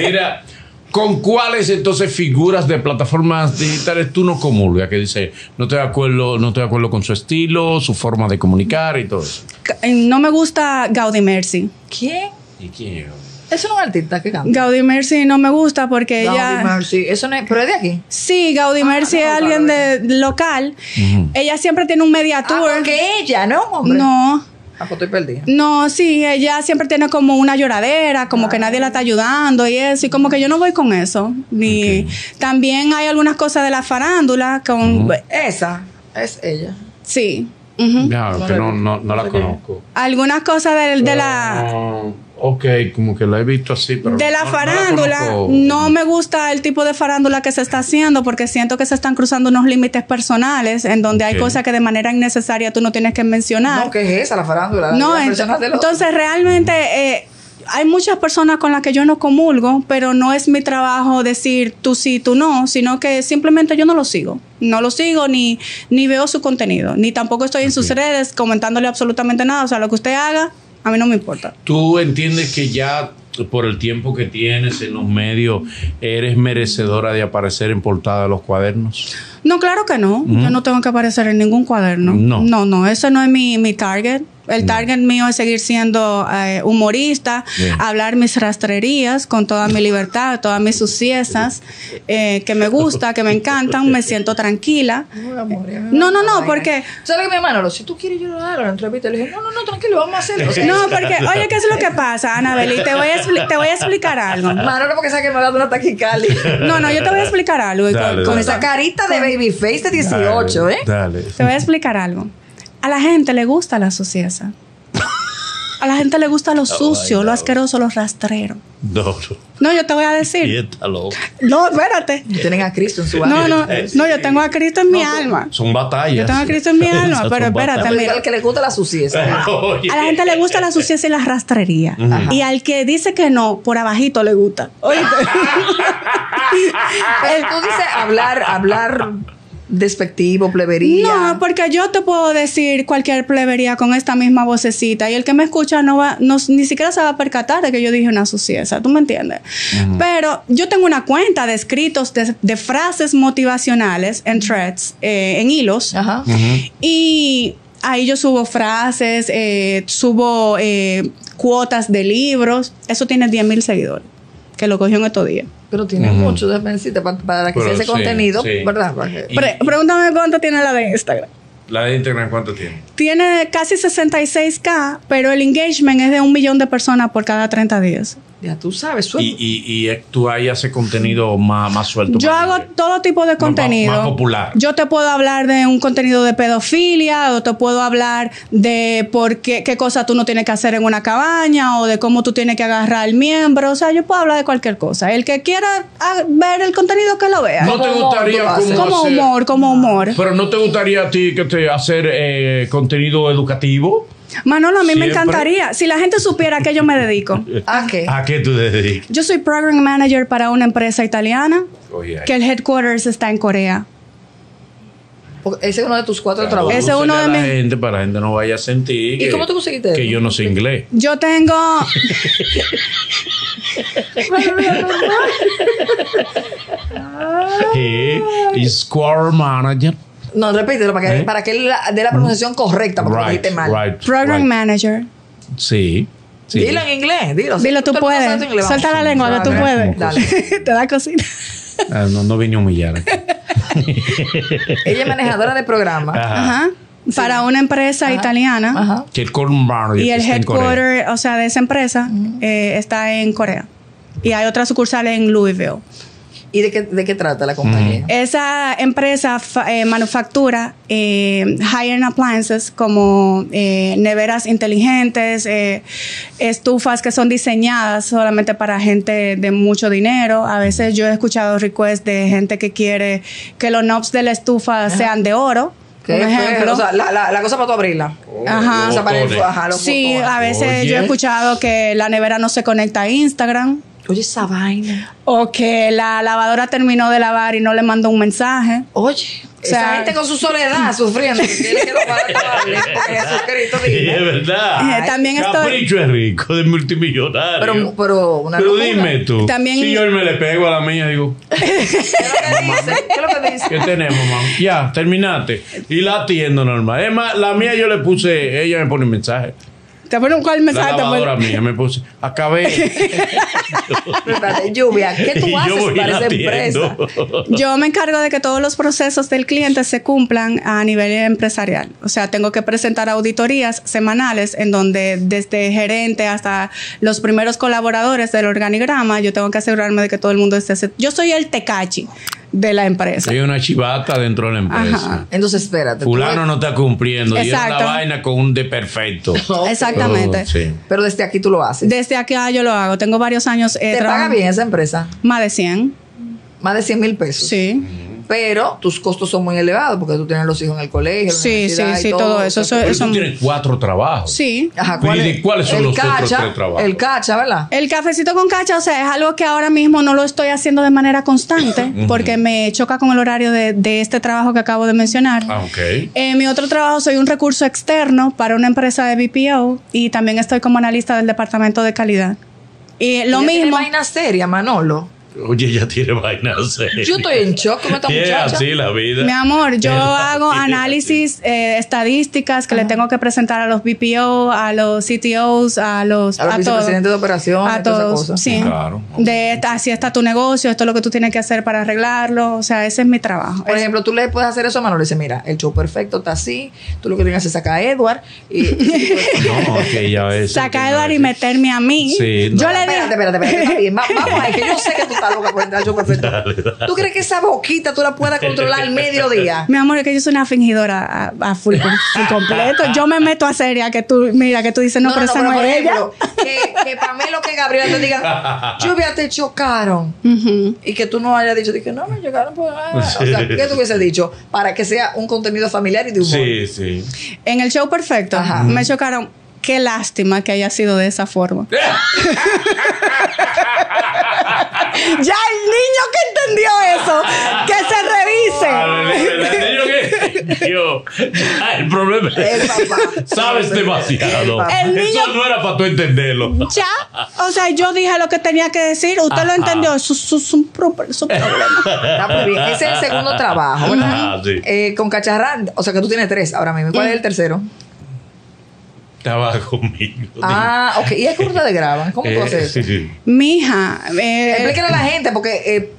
Mira, ¿con cuáles entonces figuras de plataformas digitales tú no comulgas? Que dice, no estoy de acuerdo, no estoy de acuerdo con su estilo, su forma de comunicar y todo eso. No me gusta Gaudí Mercy. ¿Qué? ¿Y quién es? Es una artista que canta. Gaudí Mercy no me gusta porque Gaudí ella... Gaudí Mercy, ¿eso no es, pero es de aquí? Sí, Gaudí ah, Mercy no, es alguien de local. Uh-huh. Ella siempre tiene un media tour. Ah, porque ella, ¿no, hombre? No. Ah, pues estoy perdida. No, sí, ella siempre tiene como una lloradera, como ah, que nadie la está ayudando y eso, y como que yo no voy con eso. Ni okay. También hay algunas cosas de la farándula con... Uh-huh. Esa es ella. Sí. Uh-huh. No, no, que no, no, no la no sé conozco. Qué. Algunas cosas de, de uh, la... Ok, como que la he visto así, pero... De la no, farándula, no, la no me gusta el tipo de farándula que se está haciendo porque siento que se están cruzando unos límites personales en donde okay. hay cosas que de manera innecesaria tú no tienes que mencionar. No, ¿qué es esa, la farándula? No, la ent de entonces realmente... Eh, hay muchas personas con las que yo no comulgo, pero no es mi trabajo decir tú sí, tú no, sino que simplemente yo no lo sigo. No lo sigo ni, ni veo su contenido, ni tampoco estoy en okay. sus redes comentándole absolutamente nada. O sea, lo que usted haga, a mí no me importa. ¿Tú entiendes que ya por el tiempo que tienes en los medios eres merecedora de aparecer en portada de los cuadernos? No, claro que no. Mm. Yo no tengo que aparecer en ningún cuaderno. No, no, no ese no es mi, mi target. El target no. mío es seguir siendo eh, humorista, bien. Hablar mis rastrerías con toda mi libertad, todas mis suciezas, eh, que me gusta, que me encantan, me siento tranquila. Uy, amor, no, no, no, porque... ¿Sabes qué, Manolo? Si tú quieres llorar a la entrevista, le dije, no, no, no, tranquilo, vamos a hacerlo. No, porque, oye, ¿qué es lo que pasa, Anabel? Y te voy a, te voy a explicar algo. Manolo, porque sabes que me ha dado una taquicardia. No, no, yo te voy a explicar algo. Dale, con, dale. Con esa carita de babyface de dieciocho, dale, ¿eh? Dale. Te voy a explicar algo. A la gente le gusta la suciedad. A la gente le gusta lo sucio, lo asqueroso, lo rastrero. No, no, yo te voy a decir. No, espérate. Tienen a Cristo en su alma. No, no, no, yo tengo a Cristo en mi alma. Son batallas. Yo tengo a Cristo en mi alma, pero espérate. Al que le gusta la suciedad. A la gente le gusta la suciedad y la rastrería. Y al que dice que no, por abajito le gusta. Oye, tú dices hablar, hablar... despectivo, plebería. No, porque yo te puedo decir cualquier plebería con esta misma vocecita y el que me escucha no va, no, ni siquiera se va a percatar de que yo dije una suciedad, ¿tú me entiendes? Uh-huh. Pero yo tengo una cuenta de escritos, de, de frases motivacionales en threads, eh, en hilos, uh-huh. Uh-huh. y ahí yo subo frases, eh, subo eh, cuotas de libros, eso tiene diez mil seguidores, que lo cogió en estos días. Pero tiene uh-huh. mucho de para, para que pero sea ese sí, contenido, sí. ¿verdad? Pre pregúntame cuánto tiene la de Instagram. ¿La de Instagram cuánto tiene? Tiene casi sesenta y seis mil, pero el engagement es de un millón de personas por cada treinta días. Ya tú sabes. Suelto. Y, y, y tú ahí haces contenido más, más suelto. Yo más hago libre. Todo tipo de contenido. Más, más popular. Yo te puedo hablar de un contenido de pedofilia, o te puedo hablar de por qué, qué cosa tú no tienes que hacer en una cabaña, o de cómo tú tienes que agarrar el miembro. O sea, yo puedo hablar de cualquier cosa. El que quiera ver el contenido, que lo vea. No te gustaría como, como humor, como humor. Pero no te gustaría a ti que te hacer eh, contenido educativo. Manolo, a mí Siempre. Me encantaría. Si la gente supiera a qué yo me dedico. ¿A qué? ¿A qué tú te dedicas? Yo soy Program Manager para una empresa italiana oh, yeah. que el headquarters está en Corea. Ese es uno de tus cuatro claro, trabajos. Ese es uno de mis... gente, para la gente no vaya a sentir que, ¿y cómo tú conseguiste que yo no sé inglés? Yo tengo... He is Square Manager. No, repítelo para que, ¿Eh? para que dé la pronunciación correcta, porque right, lo dijiste mal. Right, Program right. Manager. Sí, sí. Dilo en inglés, dilo. Dilo, tú, tú puedes. Inglés, suelta la lengua, dale, que tú puedes. Dale. Te da cocina. Ah, no, no vine a humillar. Ella es manejadora de programa. Ajá. Ajá. Para sí. una empresa Ajá. italiana. Ajá. Que el y el headquarter, o sea, de esa empresa, uh-huh. eh, está en Corea. Y hay otra sucursal en Louisville. ¿Y de qué, de qué trata la compañía? Mm. Esa empresa fa, eh, manufactura eh, high-end appliances como eh, neveras inteligentes, eh, estufas que son diseñadas solamente para gente de mucho dinero. A veces yo he escuchado requests de gente que quiere que los knobs de la estufa Ajá. sean de oro. Por ejemplo, o sea, la, la, la cosa para tú abrirla. Oh, Ajá. O sea, para el, ajá los sí, botones. A veces Oye. Yo he escuchado que la nevera no se conecta a Instagram. Oye, esa vaina. O que la lavadora terminó de lavar y no le mandó un mensaje. Oye, o sea, esa gente con su soledad sufriendo. Tiene que lavar Jesucristo. Sí, es verdad. Eh, también estoy... Capricho es rico, de multimillonario. Pero, pero, una pero dime tú. También... Si yo me le pego a la mía, digo... ¿Qué es lo que dice? ¿Qué tenemos, mamá? Ya, terminaste. Y la atiendo normal. Es más, la mía yo le puse... Ella me pone un mensaje. Te ponen cuál mensaje. La lavadora mía me puse. Acabé. Lluvia, ¿qué tú haces para esa empresa? Yo me encargo de que todos los procesos del cliente se cumplan a nivel empresarial. O sea, tengo que presentar auditorías semanales en donde desde gerente hasta los primeros colaboradores del organigrama, yo tengo que asegurarme de que todo el mundo esté... Yo soy el tecachi de la empresa. Hay una chivata dentro de la empresa. Ajá. Entonces, espérate. Fulano tú... no está cumpliendo. Exacto. Y es una vaina con un de perfecto. Exactamente. Oh, sí. Pero desde aquí tú lo haces. Desde aquí ah, yo lo hago. Tengo varios años. Eh, ¿Te paga bien esa empresa? Más de cien. Más de cien mil pesos. Sí. Pero tus costos son muy elevados porque tú tienes los hijos en el colegio. Sí, sí, sí, todo, todo eso. eso, eso tú tienes cuatro trabajos. Sí. Ajá, ¿cuál ¿Y cuáles son el los cacha, otros tres trabajos? El cacha, ¿verdad? El cafecito con cacha, o sea, es algo que ahora mismo no lo estoy haciendo de manera constante porque me choca con el horario de, de este trabajo que acabo de mencionar. Ah, ok. Eh, mi otro trabajo, soy un recurso externo para una empresa de B P O y también estoy como analista del departamento de calidad. Y lo ¿Y mismo... vaina seria, Manolo. Oye, ya tiene vainas. Yo estoy en shock con esta yeah, muchacha. Así la vida. Mi amor, yo yeah, hago yeah, análisis, yeah. Eh, estadísticas que uh-huh. le tengo que presentar a los B P O, a los C T Os, a los... A los a vicepresidentes todos. De operaciones, a todas esas cosas. Sí. Claro. De esta, así está tu negocio, esto es lo que tú tienes que hacer para arreglarlo. O sea, ese es mi trabajo. Por es... ejemplo, tú le puedes hacer eso a Manolo. Le dices, mira, el show perfecto está así, tú lo que tienes que hacer es sacar a Edward y... no, que ya es... Sacar a Edward y meterme a mí. Sí, no. Yo le dije... Espérate, espérate, espérate. Está bien. Vamos, es que yo sé que tú ¿Tú crees que esa boquita tú la puedas controlar al mediodía? Mi amor, es que yo soy una fingidora a, a full, full completo. Yo me meto a seria que tú, mira, que tú dices, no, no pero no, esa no, no es ella. Que, que Pamela o que Gabriela te digan, Lluvia, te chocaron. Uh-huh. Y que tú no hayas dicho, dije, no, me chocaron. Pues, ah. O sea, ¿qué tú hubiese dicho? Para que sea un contenido familiar y de humor. Sí, sí. En el show perfecto, ajá, me chocaron. Qué lástima que haya sido de esa forma. Ya el niño que entendió eso, que se revise. El niño que entendió. El problema es que sabes demasiado. El niño, eso no era para tú entenderlo. Ya, o sea, yo dije lo que tenía que decir. Usted lo entendió. Eso es un problema. Ese es el segundo trabajo, ¿verdad? Ah, sí. eh, con Cacharrá, o sea que tú tienes tres ahora mismo. ¿Cuál mm. es el tercero? Estaba conmigo. Ah, ok. ¿Y es como ustedes graban? ¿Cómo eh, tú haces eso? Sí, sí. Mija, eh, explíquenle a la gente porque eh,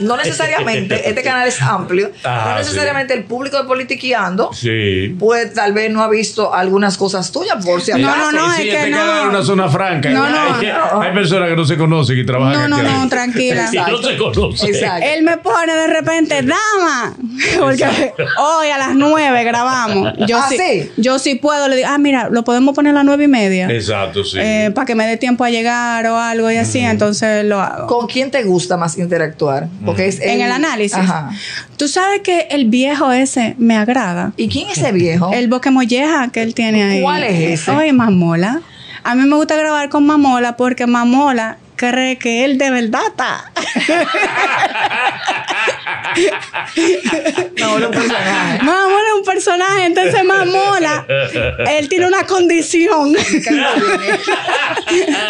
no necesariamente este canal es amplio. Ah, no necesariamente sí. El público de Politiqueando sí. Pues tal vez no ha visto algunas cosas tuyas por si acaso. No, no, no. Sí, es este que no. Una zona franca. No, no, hay, no. Hay personas que no se conocen y trabajan. No, no, no, no, tranquila. Y no se conocen. Exacto. Él me pone de repente, dama. Porque exacto. Hoy a las nueve grabamos. Yo ¿ah, sí, sí? Yo sí puedo. Le digo, ah, mira, lo podemos poner a las nueve y media. Exacto, sí. Eh, para que me dé tiempo a llegar o algo y así. Uh-huh. Entonces lo hago. ¿Con quién te gusta más interactuar? Porque es el, en el análisis. Ajá. Tú sabes que el viejo ese me agrada. ¿Y quién es ese viejo? El boquemolleja que él tiene ahí. ¿Cuál es ese? Oye, Mamola. A mí me gusta grabar con Mamola porque Mamola cree que él de verdad está. Mamola es un personaje. Mamola es un personaje. Entonces Mamola, él tiene una condición.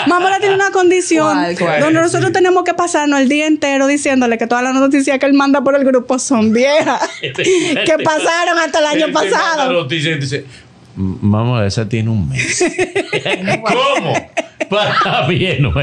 Mamola tiene una condición ¿Cuál, cuál, donde es? Nosotros tenemos que pasarnos el día entero diciéndole que todas las noticias que él manda por el grupo son viejas. Que pasaron hasta el año pasado. Mamola, esa tiene un mes. ¿Cómo? Para bien nuevo.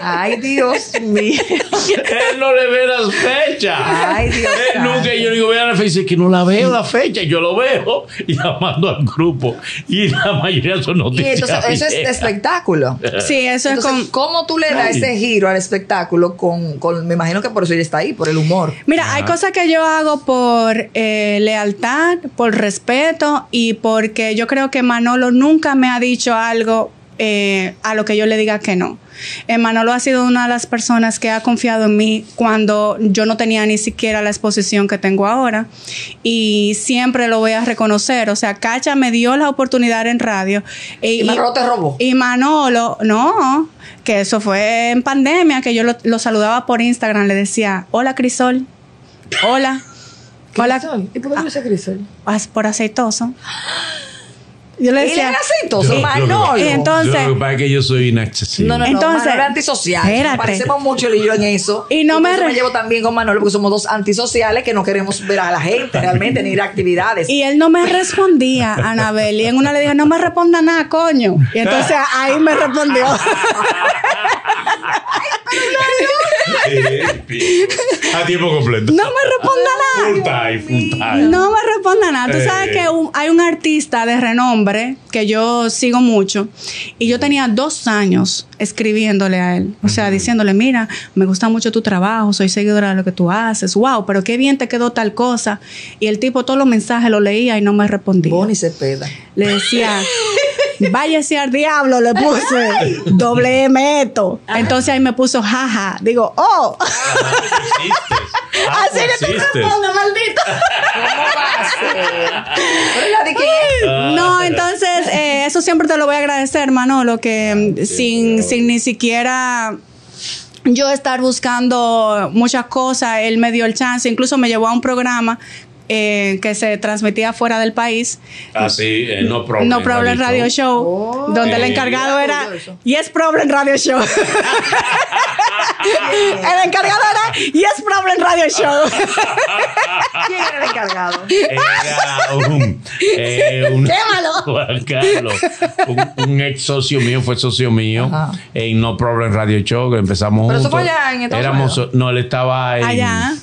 Ay, Dios mío. Él no le ve las fechas. Ay, Dios mío. Él nunca, yo digo, vean la fecha, que no la veo la fecha. Yo lo veo llamando al grupo. Y la mayoría son noticias. Y entonces, eso es espectáculo. Sí, eso entonces, es con... ¿Cómo tú le das ay. Ese giro al espectáculo? Con, con, me imagino que por eso ella está ahí, por el humor. Mira, ajá. Hay cosas que yo hago por eh, lealtad, por respeto y porque yo creo que Manolo nunca me ha dicho algo eh, a lo que yo le diga que no. Eh, Manolo ha sido una de las personas que ha confiado en mí cuando yo no tenía ni siquiera la exposición que tengo ahora, y siempre lo voy a reconocer. O sea, Cacha me dio la oportunidad en radio. ¿Y, y Manolo te robó? Y Manolo, no, que eso fue en pandemia, que yo lo, lo saludaba por Instagram, le decía, hola Crisol, hola. Hola. Crisol. ¿Y por qué no dice Crisol? Por aceitoso. Yo le decía, era aceitoso, yo, Manolo. Yo, yo, y entonces, yo, lo que pasa es que yo soy inaccesible. No, no, no, entonces, Manolo es antisocial. Espérate. Parecemos mucho él y yo en eso. Y no me, re... me llevo también con Manolo porque somos dos antisociales que no queremos ver a la gente realmente ni ir a actividades. Y él no me respondía, Anabel. Y en una le dije, no me responda nada, coño. Y entonces ahí me respondió. A tiempo completo. No me responda nada. Full time, full time. No me responda nada. Tú sabes que un, hay un artista de renombre que yo sigo mucho, y yo tenía dos años escribiéndole a él, o sea, diciéndole, mira, me gusta mucho tu trabajo, soy seguidora de lo que tú haces, wow, pero qué bien te quedó tal cosa. Y el tipo todos los mensajes los leía y no me respondía. Bonnie Cepeda. Le decía... váyase al diablo, le puse. Ay. Doble M esto. Ajá. Entonces ahí me puso jaja. Digo, oh. Así que tú respondes, maldito. ¿Cómo va a ser? No, entonces, eh, eso siempre te lo voy a agradecer, Manolo, que sí, sin, sí. sin ni siquiera... yo estar buscando muchas cosas, él me dio el chance, incluso me llevó a un programa Eh, que se transmitía fuera del país. Ah, sí, eh, No Problem. No Problem Radio, Radio Show, oh, donde eh, el encargado era Yes Problem Radio Show. El encargado era Yes Problem Radio Show. ¿Quién era el encargado? Era un, eh, un Quémalo. Carlos, un, un ex socio mío, fue socio mío. Ajá. En No Problem Radio Show, que empezamos Pero juntos. Pero eso fue allá en Estados Éramos, Unidos. No, él estaba en... allá.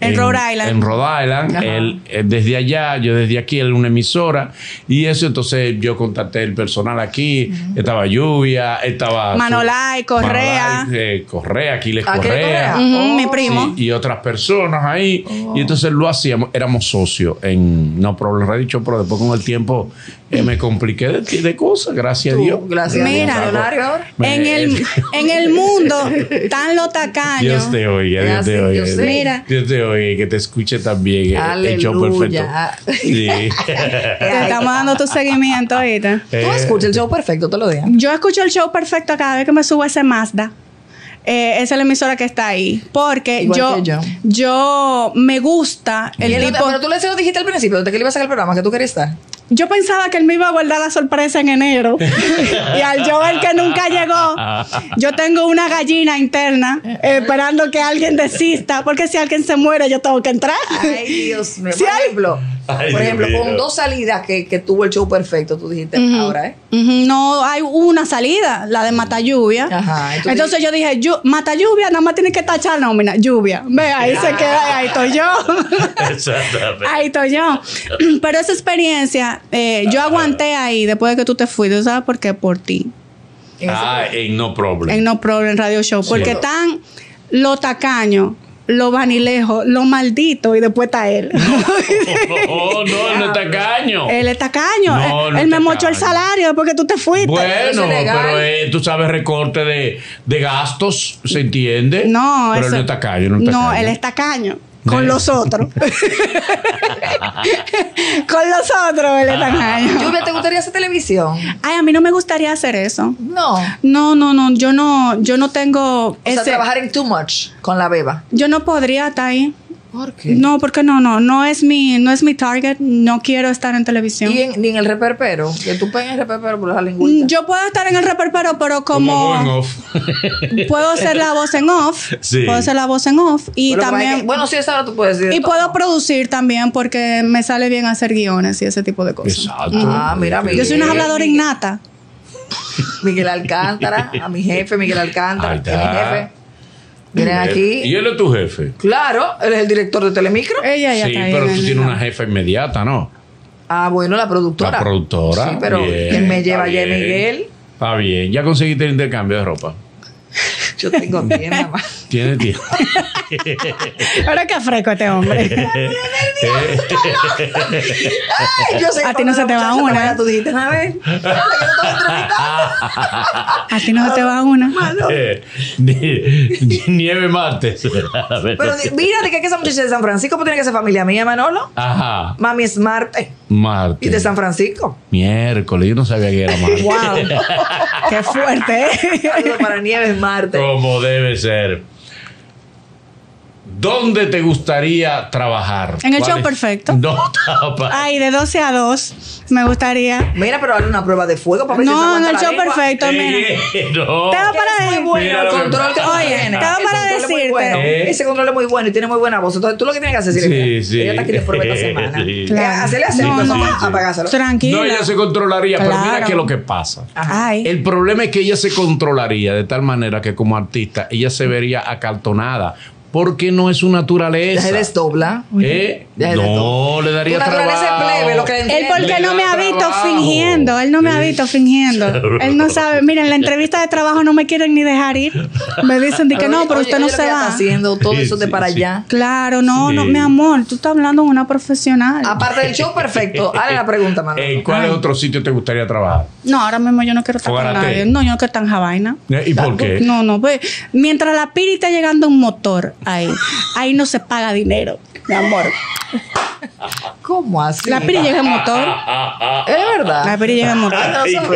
En, en Rhode Island. En Rhode Island. Él, él desde allá, yo desde aquí, él una emisora. Y eso, entonces yo contacté el personal aquí. Ajá. Estaba Lluvia, estaba... Manolai Correa. Manolai, eh, Correa, Aquiles Correa. Uh -huh, oh, mi primo. Y, y otras personas ahí. Oh. Y entonces lo hacíamos, éramos socios en No Problem Radio Show, pero después con el tiempo eh, me compliqué de, de cosas, gracias Tú, a Dios. Gracias Mira, a Dios. Mira, en el, en el mundo tan lo tacaño. Dios te oiga, Dios te oiga. Dios, mira. Dios te oiga. Que te escuche también. Aleluya. El show perfecto. Sí. Te estamos dando tu seguimiento ahorita. Tú escuchas el show perfecto, te lo digo. Yo escucho el show perfecto cada vez que me subo ese Mazda. Eh, esa es la emisora que está ahí. Porque yo, yo yo me gusta el tipo... Pero, pero tú le dijiste al principio, ¿de qué le ibas a sacar el programa? ¿Que tú querías estar? Yo pensaba que él me iba a guardar la sorpresa en enero. Y al yo ver que nunca llegó, yo tengo una gallina interna eh, esperando que alguien desista. Porque si alguien se muere, yo tengo que entrar. Ay, Dios mío. ¿Sí? Por ejemplo, Ay, por ejemplo con dos salidas que, que tuvo el show perfecto, tú dijiste, uh -huh. ahora, ¿eh? Uh -huh. No, hay una salida, la de Mata Lluvia. Ajá. Entonces, entonces yo dije, yo, Mata Lluvia, nada más tienes que tachar nómina. Lluvia. Ve, ahí ah. se queda, ahí estoy yo. Exactamente. Ahí estoy yo. Pero esa experiencia... Eh, yo aguanté ahí después de que tú te fuiste, ¿sabes por qué? Por ti. Ah, en No Problem. En No Problem Radio Show. Porque sí. tan lo tacaño, lo vanilejo, lo maldito, y después está él. No, no, no, él no es tacaño. Él es tacaño. No, no él me mochó el salario porque tú te fuiste. Bueno, pero eh, tú sabes recorte de, de gastos, ¿se entiende? No, pero eso, él no es tacaño. No, es tacaño. No, él es tacaño. Con los otros. Con los otros, él es tacaño. Lluvia, ¿te gustaría hacer televisión? Ay, a mí no me gustaría hacer eso. No. No, no, no. Yo no, yo no tengo. O ese... sea, trabajar en Too Much con la beba. Yo no podría estar ahí. ¿Por qué? No, porque no, no, no es mi, no es mi target, no quiero estar en televisión. ¿Y en, ni en el reperpero? Que tú pegas el reperpero por la lingüita. Yo puedo estar en el reperpero, pero como... como en off. Puedo ser la voz en off. Sí. Puedo ser la voz en off. Y pero también... Que, bueno, sí, esa hora tú puedes decir. Y todo. Puedo producir también porque me sale bien hacer guiones y ese tipo de cosas. Exacto. Ah, mira, mira. Yo soy una habladora innata. Miguel Alcántara, a mi jefe, Miguel Alcántara, Ahí está. a mi jefe. Miren aquí. ¿Y él es tu jefe? Claro, él es el director de Telemicro. Ella ya sí, está pero tú tienes una jefa inmediata, ¿no? Ah, bueno, la productora. La productora. Sí, pero bien, él me lleva ya Miguel. Está bien. ¿Ya conseguiste el intercambio de ropa? Yo tengo diez, nada más. Tiene diez. Ahora qué fresco este hombre. Ay, yo sé a ti no se te va una. Tú dijiste, a ver. A ti no se te va una. Nieve martes. Pero mírate que es que esa muchacha de San Francisco, pues tiene que ser familia mía, Manolo. Ajá. Mami es Marte. Marte. Y de San Francisco. Miércoles, yo no sabía que era Marte. Wow. Qué fuerte, ¿eh? Para Nieves Marte. Como debe ser. ¿Dónde te gustaría trabajar? En el show perfecto. No, tapa. Ay, de doce a dos. Me gustaría. Mira, pero dale una prueba de fuego para ver no, si se aguanta la lengua. No, no, el show perfecto, mira. No. Te va para decir. Bueno, el control que oye, no. Te va para decirte. Bueno. ¿Eh? Ese control es muy bueno y tiene muy buena voz. Entonces, tú lo que tienes que hacer es sí, decir, sí. Ella está aquí de prueba esta semana. Sí. Claro. Hacerle así, no, no, sí, sí. Apagáselo. Tranquilo. No, ella se controlaría, claro. Pero mira qué es lo que pasa. Ay. El problema es que ella se controlaría de tal manera que como artista ella se vería acartonada. Porque no es su naturaleza. Ya se desdobla. ¿Eh? Ya se no, desdobla. Le daría trabajo. Plebe, lo que él porque no me ha visto trabajo. fingiendo. Él no me ha visto fingiendo. Él no sabe. Mira, en la entrevista de trabajo no me quieren ni dejar ir. Me dicen de que no, pero oye, usted no se va. Haciendo todo eso de para sí, allá. Claro, no, sí. no, mi amor. Tú estás hablando de una profesional. Aparte del show, perfecto. Hale la pregunta, Manolo. ¿En cuál Ay. otro sitio te gustaría trabajar? No, ahora mismo yo no quiero estar con nadie. No, yo no quiero estar en Javaina. ¿Y por qué? No, no. Pues, mientras la Piri está llegando a un motor. Ahí. Ahí no se paga dinero, mi amor. ¿Cómo así? La Piri llega en motor. Es verdad. La Piri llega en motor. Ay, no,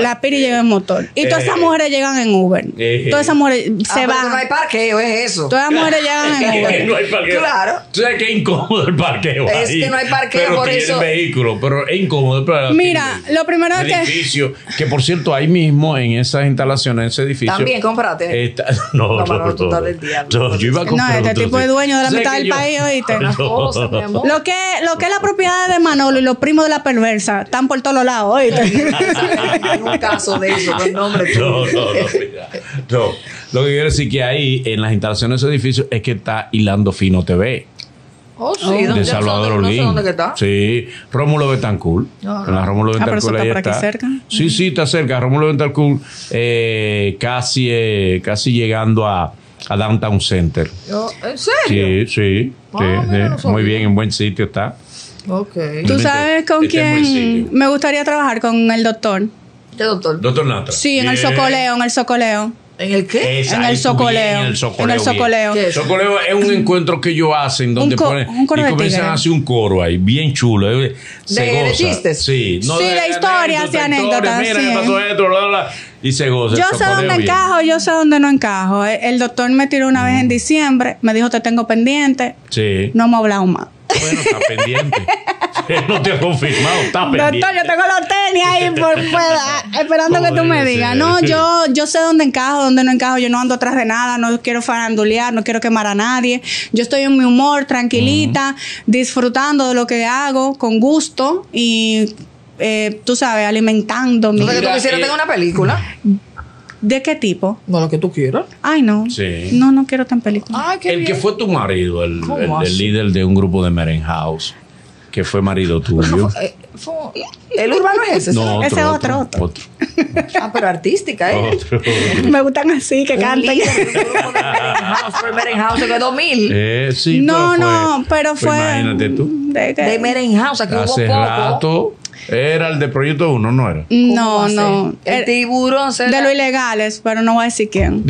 la Piri llega en motor. Y todas esas mujeres llegan en Uber. Todas esas mujeres se ah, van. No hay parqueo, es eso. Todas las mujeres llegan en Uber. No hay parqueo. Claro. Tú sabes que es incómodo el parqueo. Ahí. Es que no hay parqueo pero por eso. Pero vehículo, pero es incómodo. Pero mira, lo primero que. Edificio, que por cierto, ahí mismo en esas instalaciones, en ese edificio. También, cómprate. Está, no, no, no, todo el día. Yo iba a comprar. No, este tipo de dueño de la mitad del país, oíste. Cosa, mi amor. Lo que, lo que es la propiedad de Manolo y los primos de la perversa están por todos los lados, ¿oíste? Hay un caso de eso, con nombre. No, no, no, mira. No. Lo que quiero decir que ahí, en las instalaciones de ese edificio, es que está Hilando Fino T V. Oh, sí. De Don Salvador Olguín. No sé dónde está. Sí. Rómulo Betancourt. No, no. En la Rómulo Betancourt ah, ahí está. ¿Está cerca? Sí, uh-huh. sí, está cerca. Rómulo Betancourt eh, casi, eh, casi llegando a... a Downtown Center. ¿En serio? Sí, sí. Oh, sí, mira, sí. No muy bien, en buen sitio está. Okay. ¿Tú sabes con este quién me gustaría trabajar? Con el doctor. ¿Qué doctor? Doctor Nato. Sí, en bien. el Socoleo, en el Socoleo. ¿En el qué? En el, Socoleo, en el Socoleo. En el Socoleo. El Socoleo es un encuentro que ellos hacen donde un ponen un coro y comienzan a hacer un coro ahí, bien chulo. De, de chistes. Sí, no sí de, de historias y anécdotas. Mira, sí. pasó esto, bla, bla, bla. Y se goza. Yo sé dónde bien. encajo, yo sé dónde no encajo. El, el doctor me tiró una mm. vez en diciembre, me dijo, te tengo pendiente. Sí. No me ha hablado más. Bueno, está pendiente. No te ha confirmado, está doctor, pendiente. Doctor, yo tengo los tenis ahí por fuera, esperando que tú me digas. No, yo, yo sé dónde encajo, dónde no encajo. Yo no ando atrás de nada, no quiero farandulear, no quiero quemar a nadie. Yo estoy en mi humor, tranquilita, mm. disfrutando de lo que hago, con gusto y... Eh, tú sabes, alimentando. ¿No que tú quisieras eh, tener una película? ¿De qué tipo? No, lo que tú quieras. Ay, no. Sí. No, no quiero tan película. Ay, qué el bien. Que fue tu marido, el, el, el líder de un grupo de Merenhouse, que fue marido tuyo. ¿El urbano es ese? No, ese es otro, otro, otro. otro. Ah, pero artística, ¿eh? Otro, otro. Me gustan así, que cantan. Fue Merenhouse de dos mil. Eh, sí, no, pero fue, no, pero fue. Imagínate tú. De, de Merenhouse, aquí hace hubo poco. Rato, era el de Proyecto uno, ¿no era? No, no. El tiburón será. De los ilegales, pero no voy a decir quién.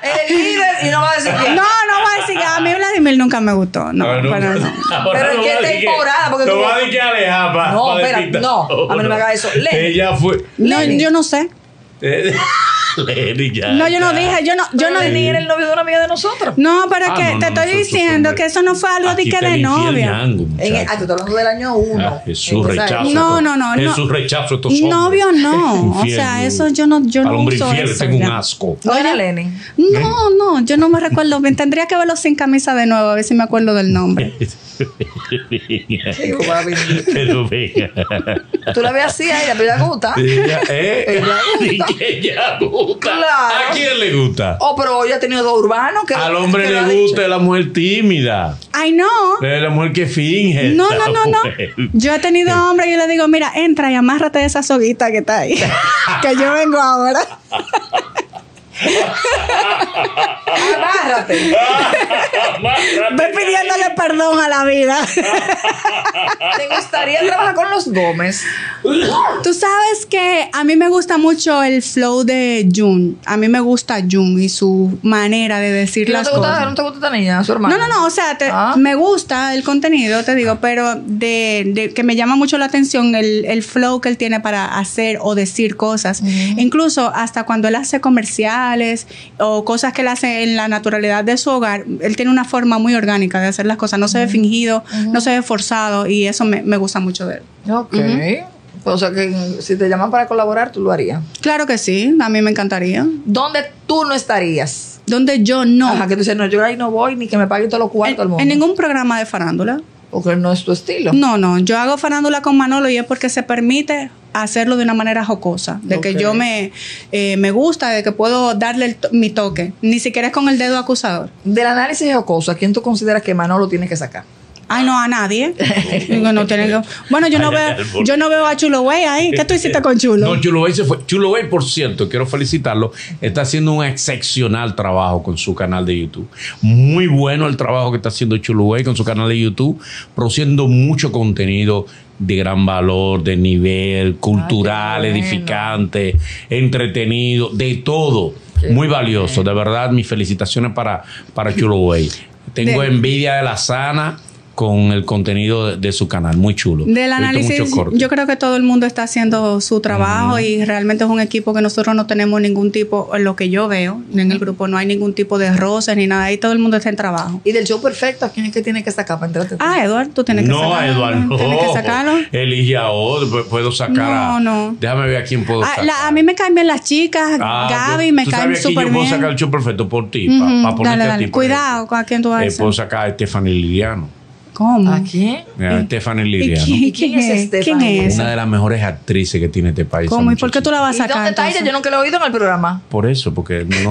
El líder y no va a decir quién. No, no va a decir quién. A mí Vladimir nunca me gustó. No, pero no. Pero, no. pero no ¿en qué temporada? Porque no tú vas a decir Aleja. No, espera, no. A mí no me haga eso. Lenny. Ella fue. No, yo no sé. Lenny ya, no, yo no ya. dije, yo no, yo no dije era el novio de una amiga de nosotros. No, pero ah, que no, no, te estoy no, diciendo super... que eso no fue algo aquí de que de novia. Algo, en el, ah, tú estás hablando del año uno. Ah, Jesús, rechazo. No, no, no. Jesús, no, rechazo estos hombres. Novio no. O sea, eso yo no, yo no uso infiel, eso. Tengo un asco. Oye, Lenny. No, no, yo no me recuerdo. Tendría que verlo sin camisa de nuevo, a ver si me acuerdo del nombre. Pero venga. Tú la ves así, a ella, pero ella gusta. Ella, eh, ella gusta. Ella gusta. Claro. ¿A quién le gusta? Oh, pero ella ha tenido dos urbanos. Que Al hombre que le, le gusta la mujer tímida. Ay, no. La mujer que finge. No, no, no, no. Yo he tenido hombres y le digo, mira, entra y amárrate de esa soguita que está ahí. Que yo vengo ahora. Agárrate. Ve pidiéndole perdón a la vida. ¿Te gustaría trabajar con los Gómez? Tú sabes que a mí me gusta mucho el flow de Jun. A mí me gusta Jun y su manera de decir las cosas. Gusta, ¿no te gusta tan ella, su hermana? No, no, no. O sea, te, ah. me gusta el contenido, te digo, pero de, de que me llama mucho la atención el, el flow que él tiene para hacer o decir cosas. Uh-huh. Incluso hasta cuando él hace comerciales o cosas que él hace en la naturalidad de su hogar, él tiene una forma muy orgánica de hacer las cosas. No uh-huh. se ve fingido, uh-huh. no se ve forzado, y eso me, me gusta mucho de él. Ok. Uh-huh. O sea, que si te llaman para colaborar, ¿tú lo harías? Claro que sí, a mí me encantaría. ¿Dónde tú no estarías? ¿Dónde yo no? Ajá, que tú dices, no, yo ahí no voy, ni que me paguen todos los cuartos del mundo. En ningún programa de farándula. Porque no es tu estilo. No, no, yo hago farándula con Manolo y es porque se permite hacerlo de una manera jocosa, de okay. que yo me, eh, me gusta, de que puedo darle el to mi toque, ni siquiera es con el dedo acusador. Del análisis jocoso, ¿a quién tú consideras que Manolo tiene que sacar? Ay, no, a nadie. No, no tiene que... Bueno, yo no, ay, veo, yo no veo a Chulo Güey ahí. ¿Qué tú hiciste con Chulo? No, Chulo Güey se fue. Chulo Güey, por cierto, quiero felicitarlo. Está haciendo un excepcional trabajo con su canal de YouTube. Muy bueno el trabajo que está haciendo Chulo Güey con su canal de YouTube, produciendo mucho contenido de gran valor, de nivel cultural, ay, edificante, entretenido, de todo. Qué muy bueno. Valioso. De verdad, mis felicitaciones para, para Chulo Güey. Tengo de... envidia de la sana con el contenido de, de su canal, muy chulo. Del análisis, yo creo que todo el mundo está haciendo su trabajo, uh-huh. y realmente es un equipo que nosotros no tenemos ningún tipo, en lo que yo veo, uh-huh. en el grupo no hay ningún tipo de roces ni nada, ahí todo el mundo está en trabajo. ¿Y del show perfecto, a quién es que tiene que sacar para entrarte? Ah, Edward, tú tienes que no, sacarlo. Edward, no, Edward, no. que sacarlo. Elige a otro, puedo sacar. No, no. Déjame ver a quién puedo ah, sacar. La, a mí me cambian las chicas, ah, Gaby, tú, me caen súper bien. Yo puedo sacar el show perfecto por ti, uh-huh. para pa ponerte dale, dale. a ti. Cuidado con a quién tú vas eh, a hacer. Puedo sacar a Estefany Liriano. ¿Cómo? ¿A quién? Yeah, Estefany Liriano. ¿Y quién es Estefany? ¿Quién es? Una de las mejores actrices que tiene este país. ¿Cómo? ¿Y por qué tú la vas a sacar? ¿Dónde está ella? Yo nunca la he oído en el programa. Por eso, porque no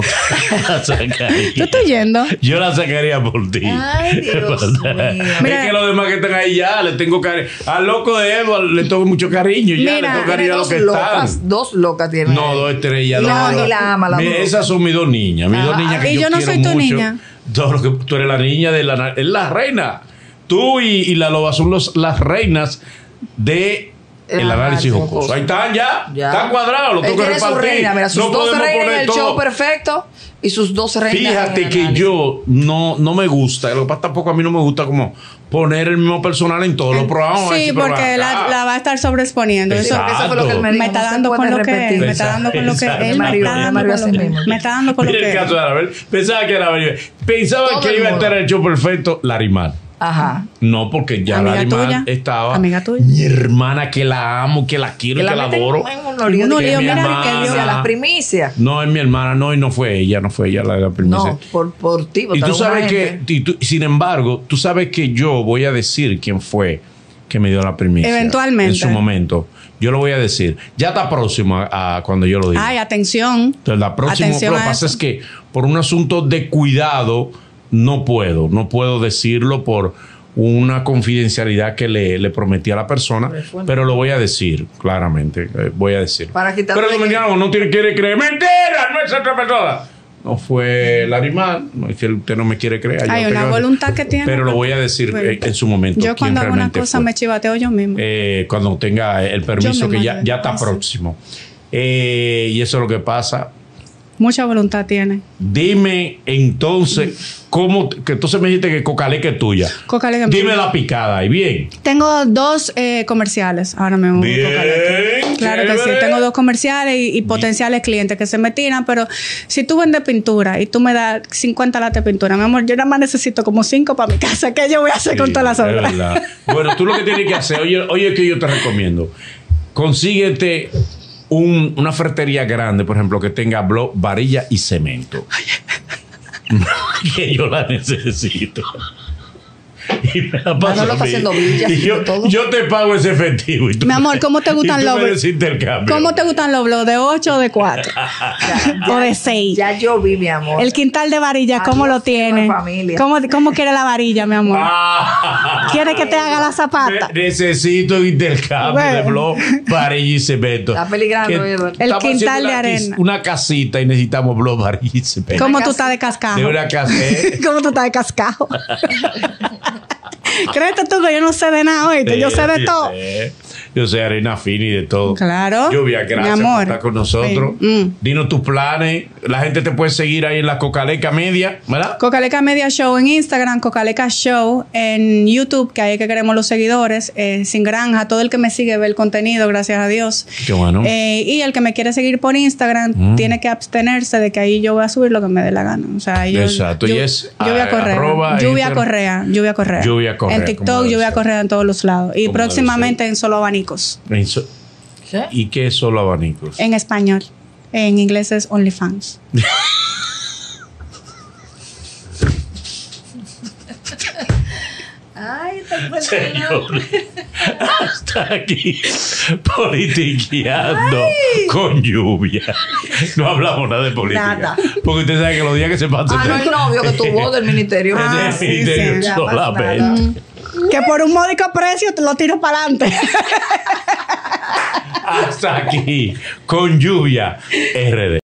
la sacaría. ¿Tú estás yendo? Yo la sacaría por ti. Ay, Dios mío. Mira, es que los demás que están ahí ya, le tengo cariño. Al loco de Edward le toco mucho cariño. Ya mira, le toco cariño a los que locas, están. Dos locas tienen. No, dos estrellas. No, no, la ama, la ama. Esas son mis dos niñas. Mis ah, dos niñas que y yo, yo no soy tu niña. Tú eres la niña de la... Es la reina. Tú y, y la loba son los, las reinas de el, el análisis jocoso. Ahí están ya, ya. Están cuadrados, lo tengo que repartir. Su reina, mira, sus no dos reinas en el todo. Show perfecto y sus dos reinas. Fíjate en el que análisis. yo no, no me gusta, lo que pasa tampoco a mí no me gusta como poner el mismo personal en todos los programas. Sí, porque la, la va a estar sobreexponiendo. Eso, eso fue lo que él me dijo. Me está dando con lo que él. Me está dando con lo que él. Me está dando con lo que él. El caso de Arabel. Pensaba que era Arabel. Pensaba que iba a estar el show perfecto, Larimar. Ajá. No, porque ya la hermana estaba. Amiga tuya. Mi hermana, que la amo, que la quiero, que, que la adoro. No, mira, que dio las primicias. No, es mi hermana, no, y no fue ella, no fue ella la de la primicia. No, por, por ti. Y tú sabes que, y tú, sin embargo, tú sabes que yo voy a decir quién fue que me dio la primicia. Eventualmente. En su momento. Yo lo voy a decir. Ya está próximo a, a cuando yo lo diga. Ay, atención. Entonces, la próxima, atención lo que pasa es que por un asunto de cuidado. No puedo, no puedo decirlo por una confidencialidad que le, le prometí a la persona, pero lo voy a decir, claramente, voy a decir. Para pero el dominicano no tiene, quiere creer, mentira, no es otra persona. No fue el animal, no, si usted no me quiere creer. Hay una voluntad que tiene. Pero lo voy a decir bueno, en su momento. Yo cuando hago una cosa fue. me chivateo yo mismo. Eh, cuando tenga el permiso que ya, ya está próximo. Eh, y eso es lo que pasa. Mucha voluntad tiene. Dime entonces, ¿cómo? Que entonces me dijiste que Cocaleca es tuya. Cocaleca. Dime mía. La picada, y bien. Tengo dos eh, comerciales. Ahora me voy a Cocaleca. Claro que sí. Tengo dos comerciales y, y potenciales clientes que se me tiran, pero si tú vendes pintura y tú me das cincuenta latas de pintura, mi amor, yo nada más necesito como cinco para mi casa. ¿Qué yo voy a hacer sí, con todas las obras? Bueno, tú lo que tienes que hacer, oye, oye, que yo te recomiendo, consíguete. Un, una ferretería grande, por ejemplo, que tenga blog, varilla y cemento. Que yo la necesito. Y me la paso Manolo está haciendo villas y yo, todo. Yo te pago ese efectivo. Y tú, mi amor, ¿cómo te gustan los blogs? ¿Cómo te gustan los blogs? ¿De ocho o de cuatro? Ya, ¿o de seis? Ya yo vi, mi amor. El quintal de varilla, ¿cómo lo tiene? ¿Cómo, ¿Cómo quiere la varilla, mi amor? ¿Quiere que te haga la zapata? Necesito intercambio bueno. de blog, varilla. Varellis Cemento. Está peligrando, el quintal de arena. Una casita y necesitamos blog Varellis Cemento. ¿Cómo tú estás de cascajo? De una casa. ¿Cómo tú estás de cascajo? Créete tú que yo no sé de nada, oíste. Sí, yo sé de yo todo. Sé. Yo sé arena fina y de todo. Claro. Lluvia, gracias por estar con nosotros. Sí. Mm. Dinos tus planes. La gente te puede seguir ahí en la Cocaleca Media, ¿verdad? Cocaleca Media Show en Instagram, Cocaleca Show en YouTube, que ahí es que queremos los seguidores. Eh, sin granja, todo el que me sigue ve el contenido, gracias a Dios. Qué bueno. Eh, y el que me quiere seguir por Instagram mm. tiene que abstenerse de que ahí yo voy a subir lo que me dé la gana. O sea, yo, exacto. Yo, y es Lluvia Correa. Arroba, Lluvia Correa. Lluvia Correa. Lluvia Correa. En TikTok, Lluvia Correa en todos los lados. Y próximamente en Solován Abanicos. ¿Y qué es solo abanicos? En español. En inglés es Only Fans. Ay, te señores, hasta aquí politiqueando Ay. con Lluvia. No hablamos nada de política. Nada. Porque usted sabe que los días que se pasan. Ah, no, el novio que tuvo del ministerio. Ah, del ministerio sí, sí, solamente. Que por un módico precio te lo tiro para adelante. Hasta aquí con Lluvia R D.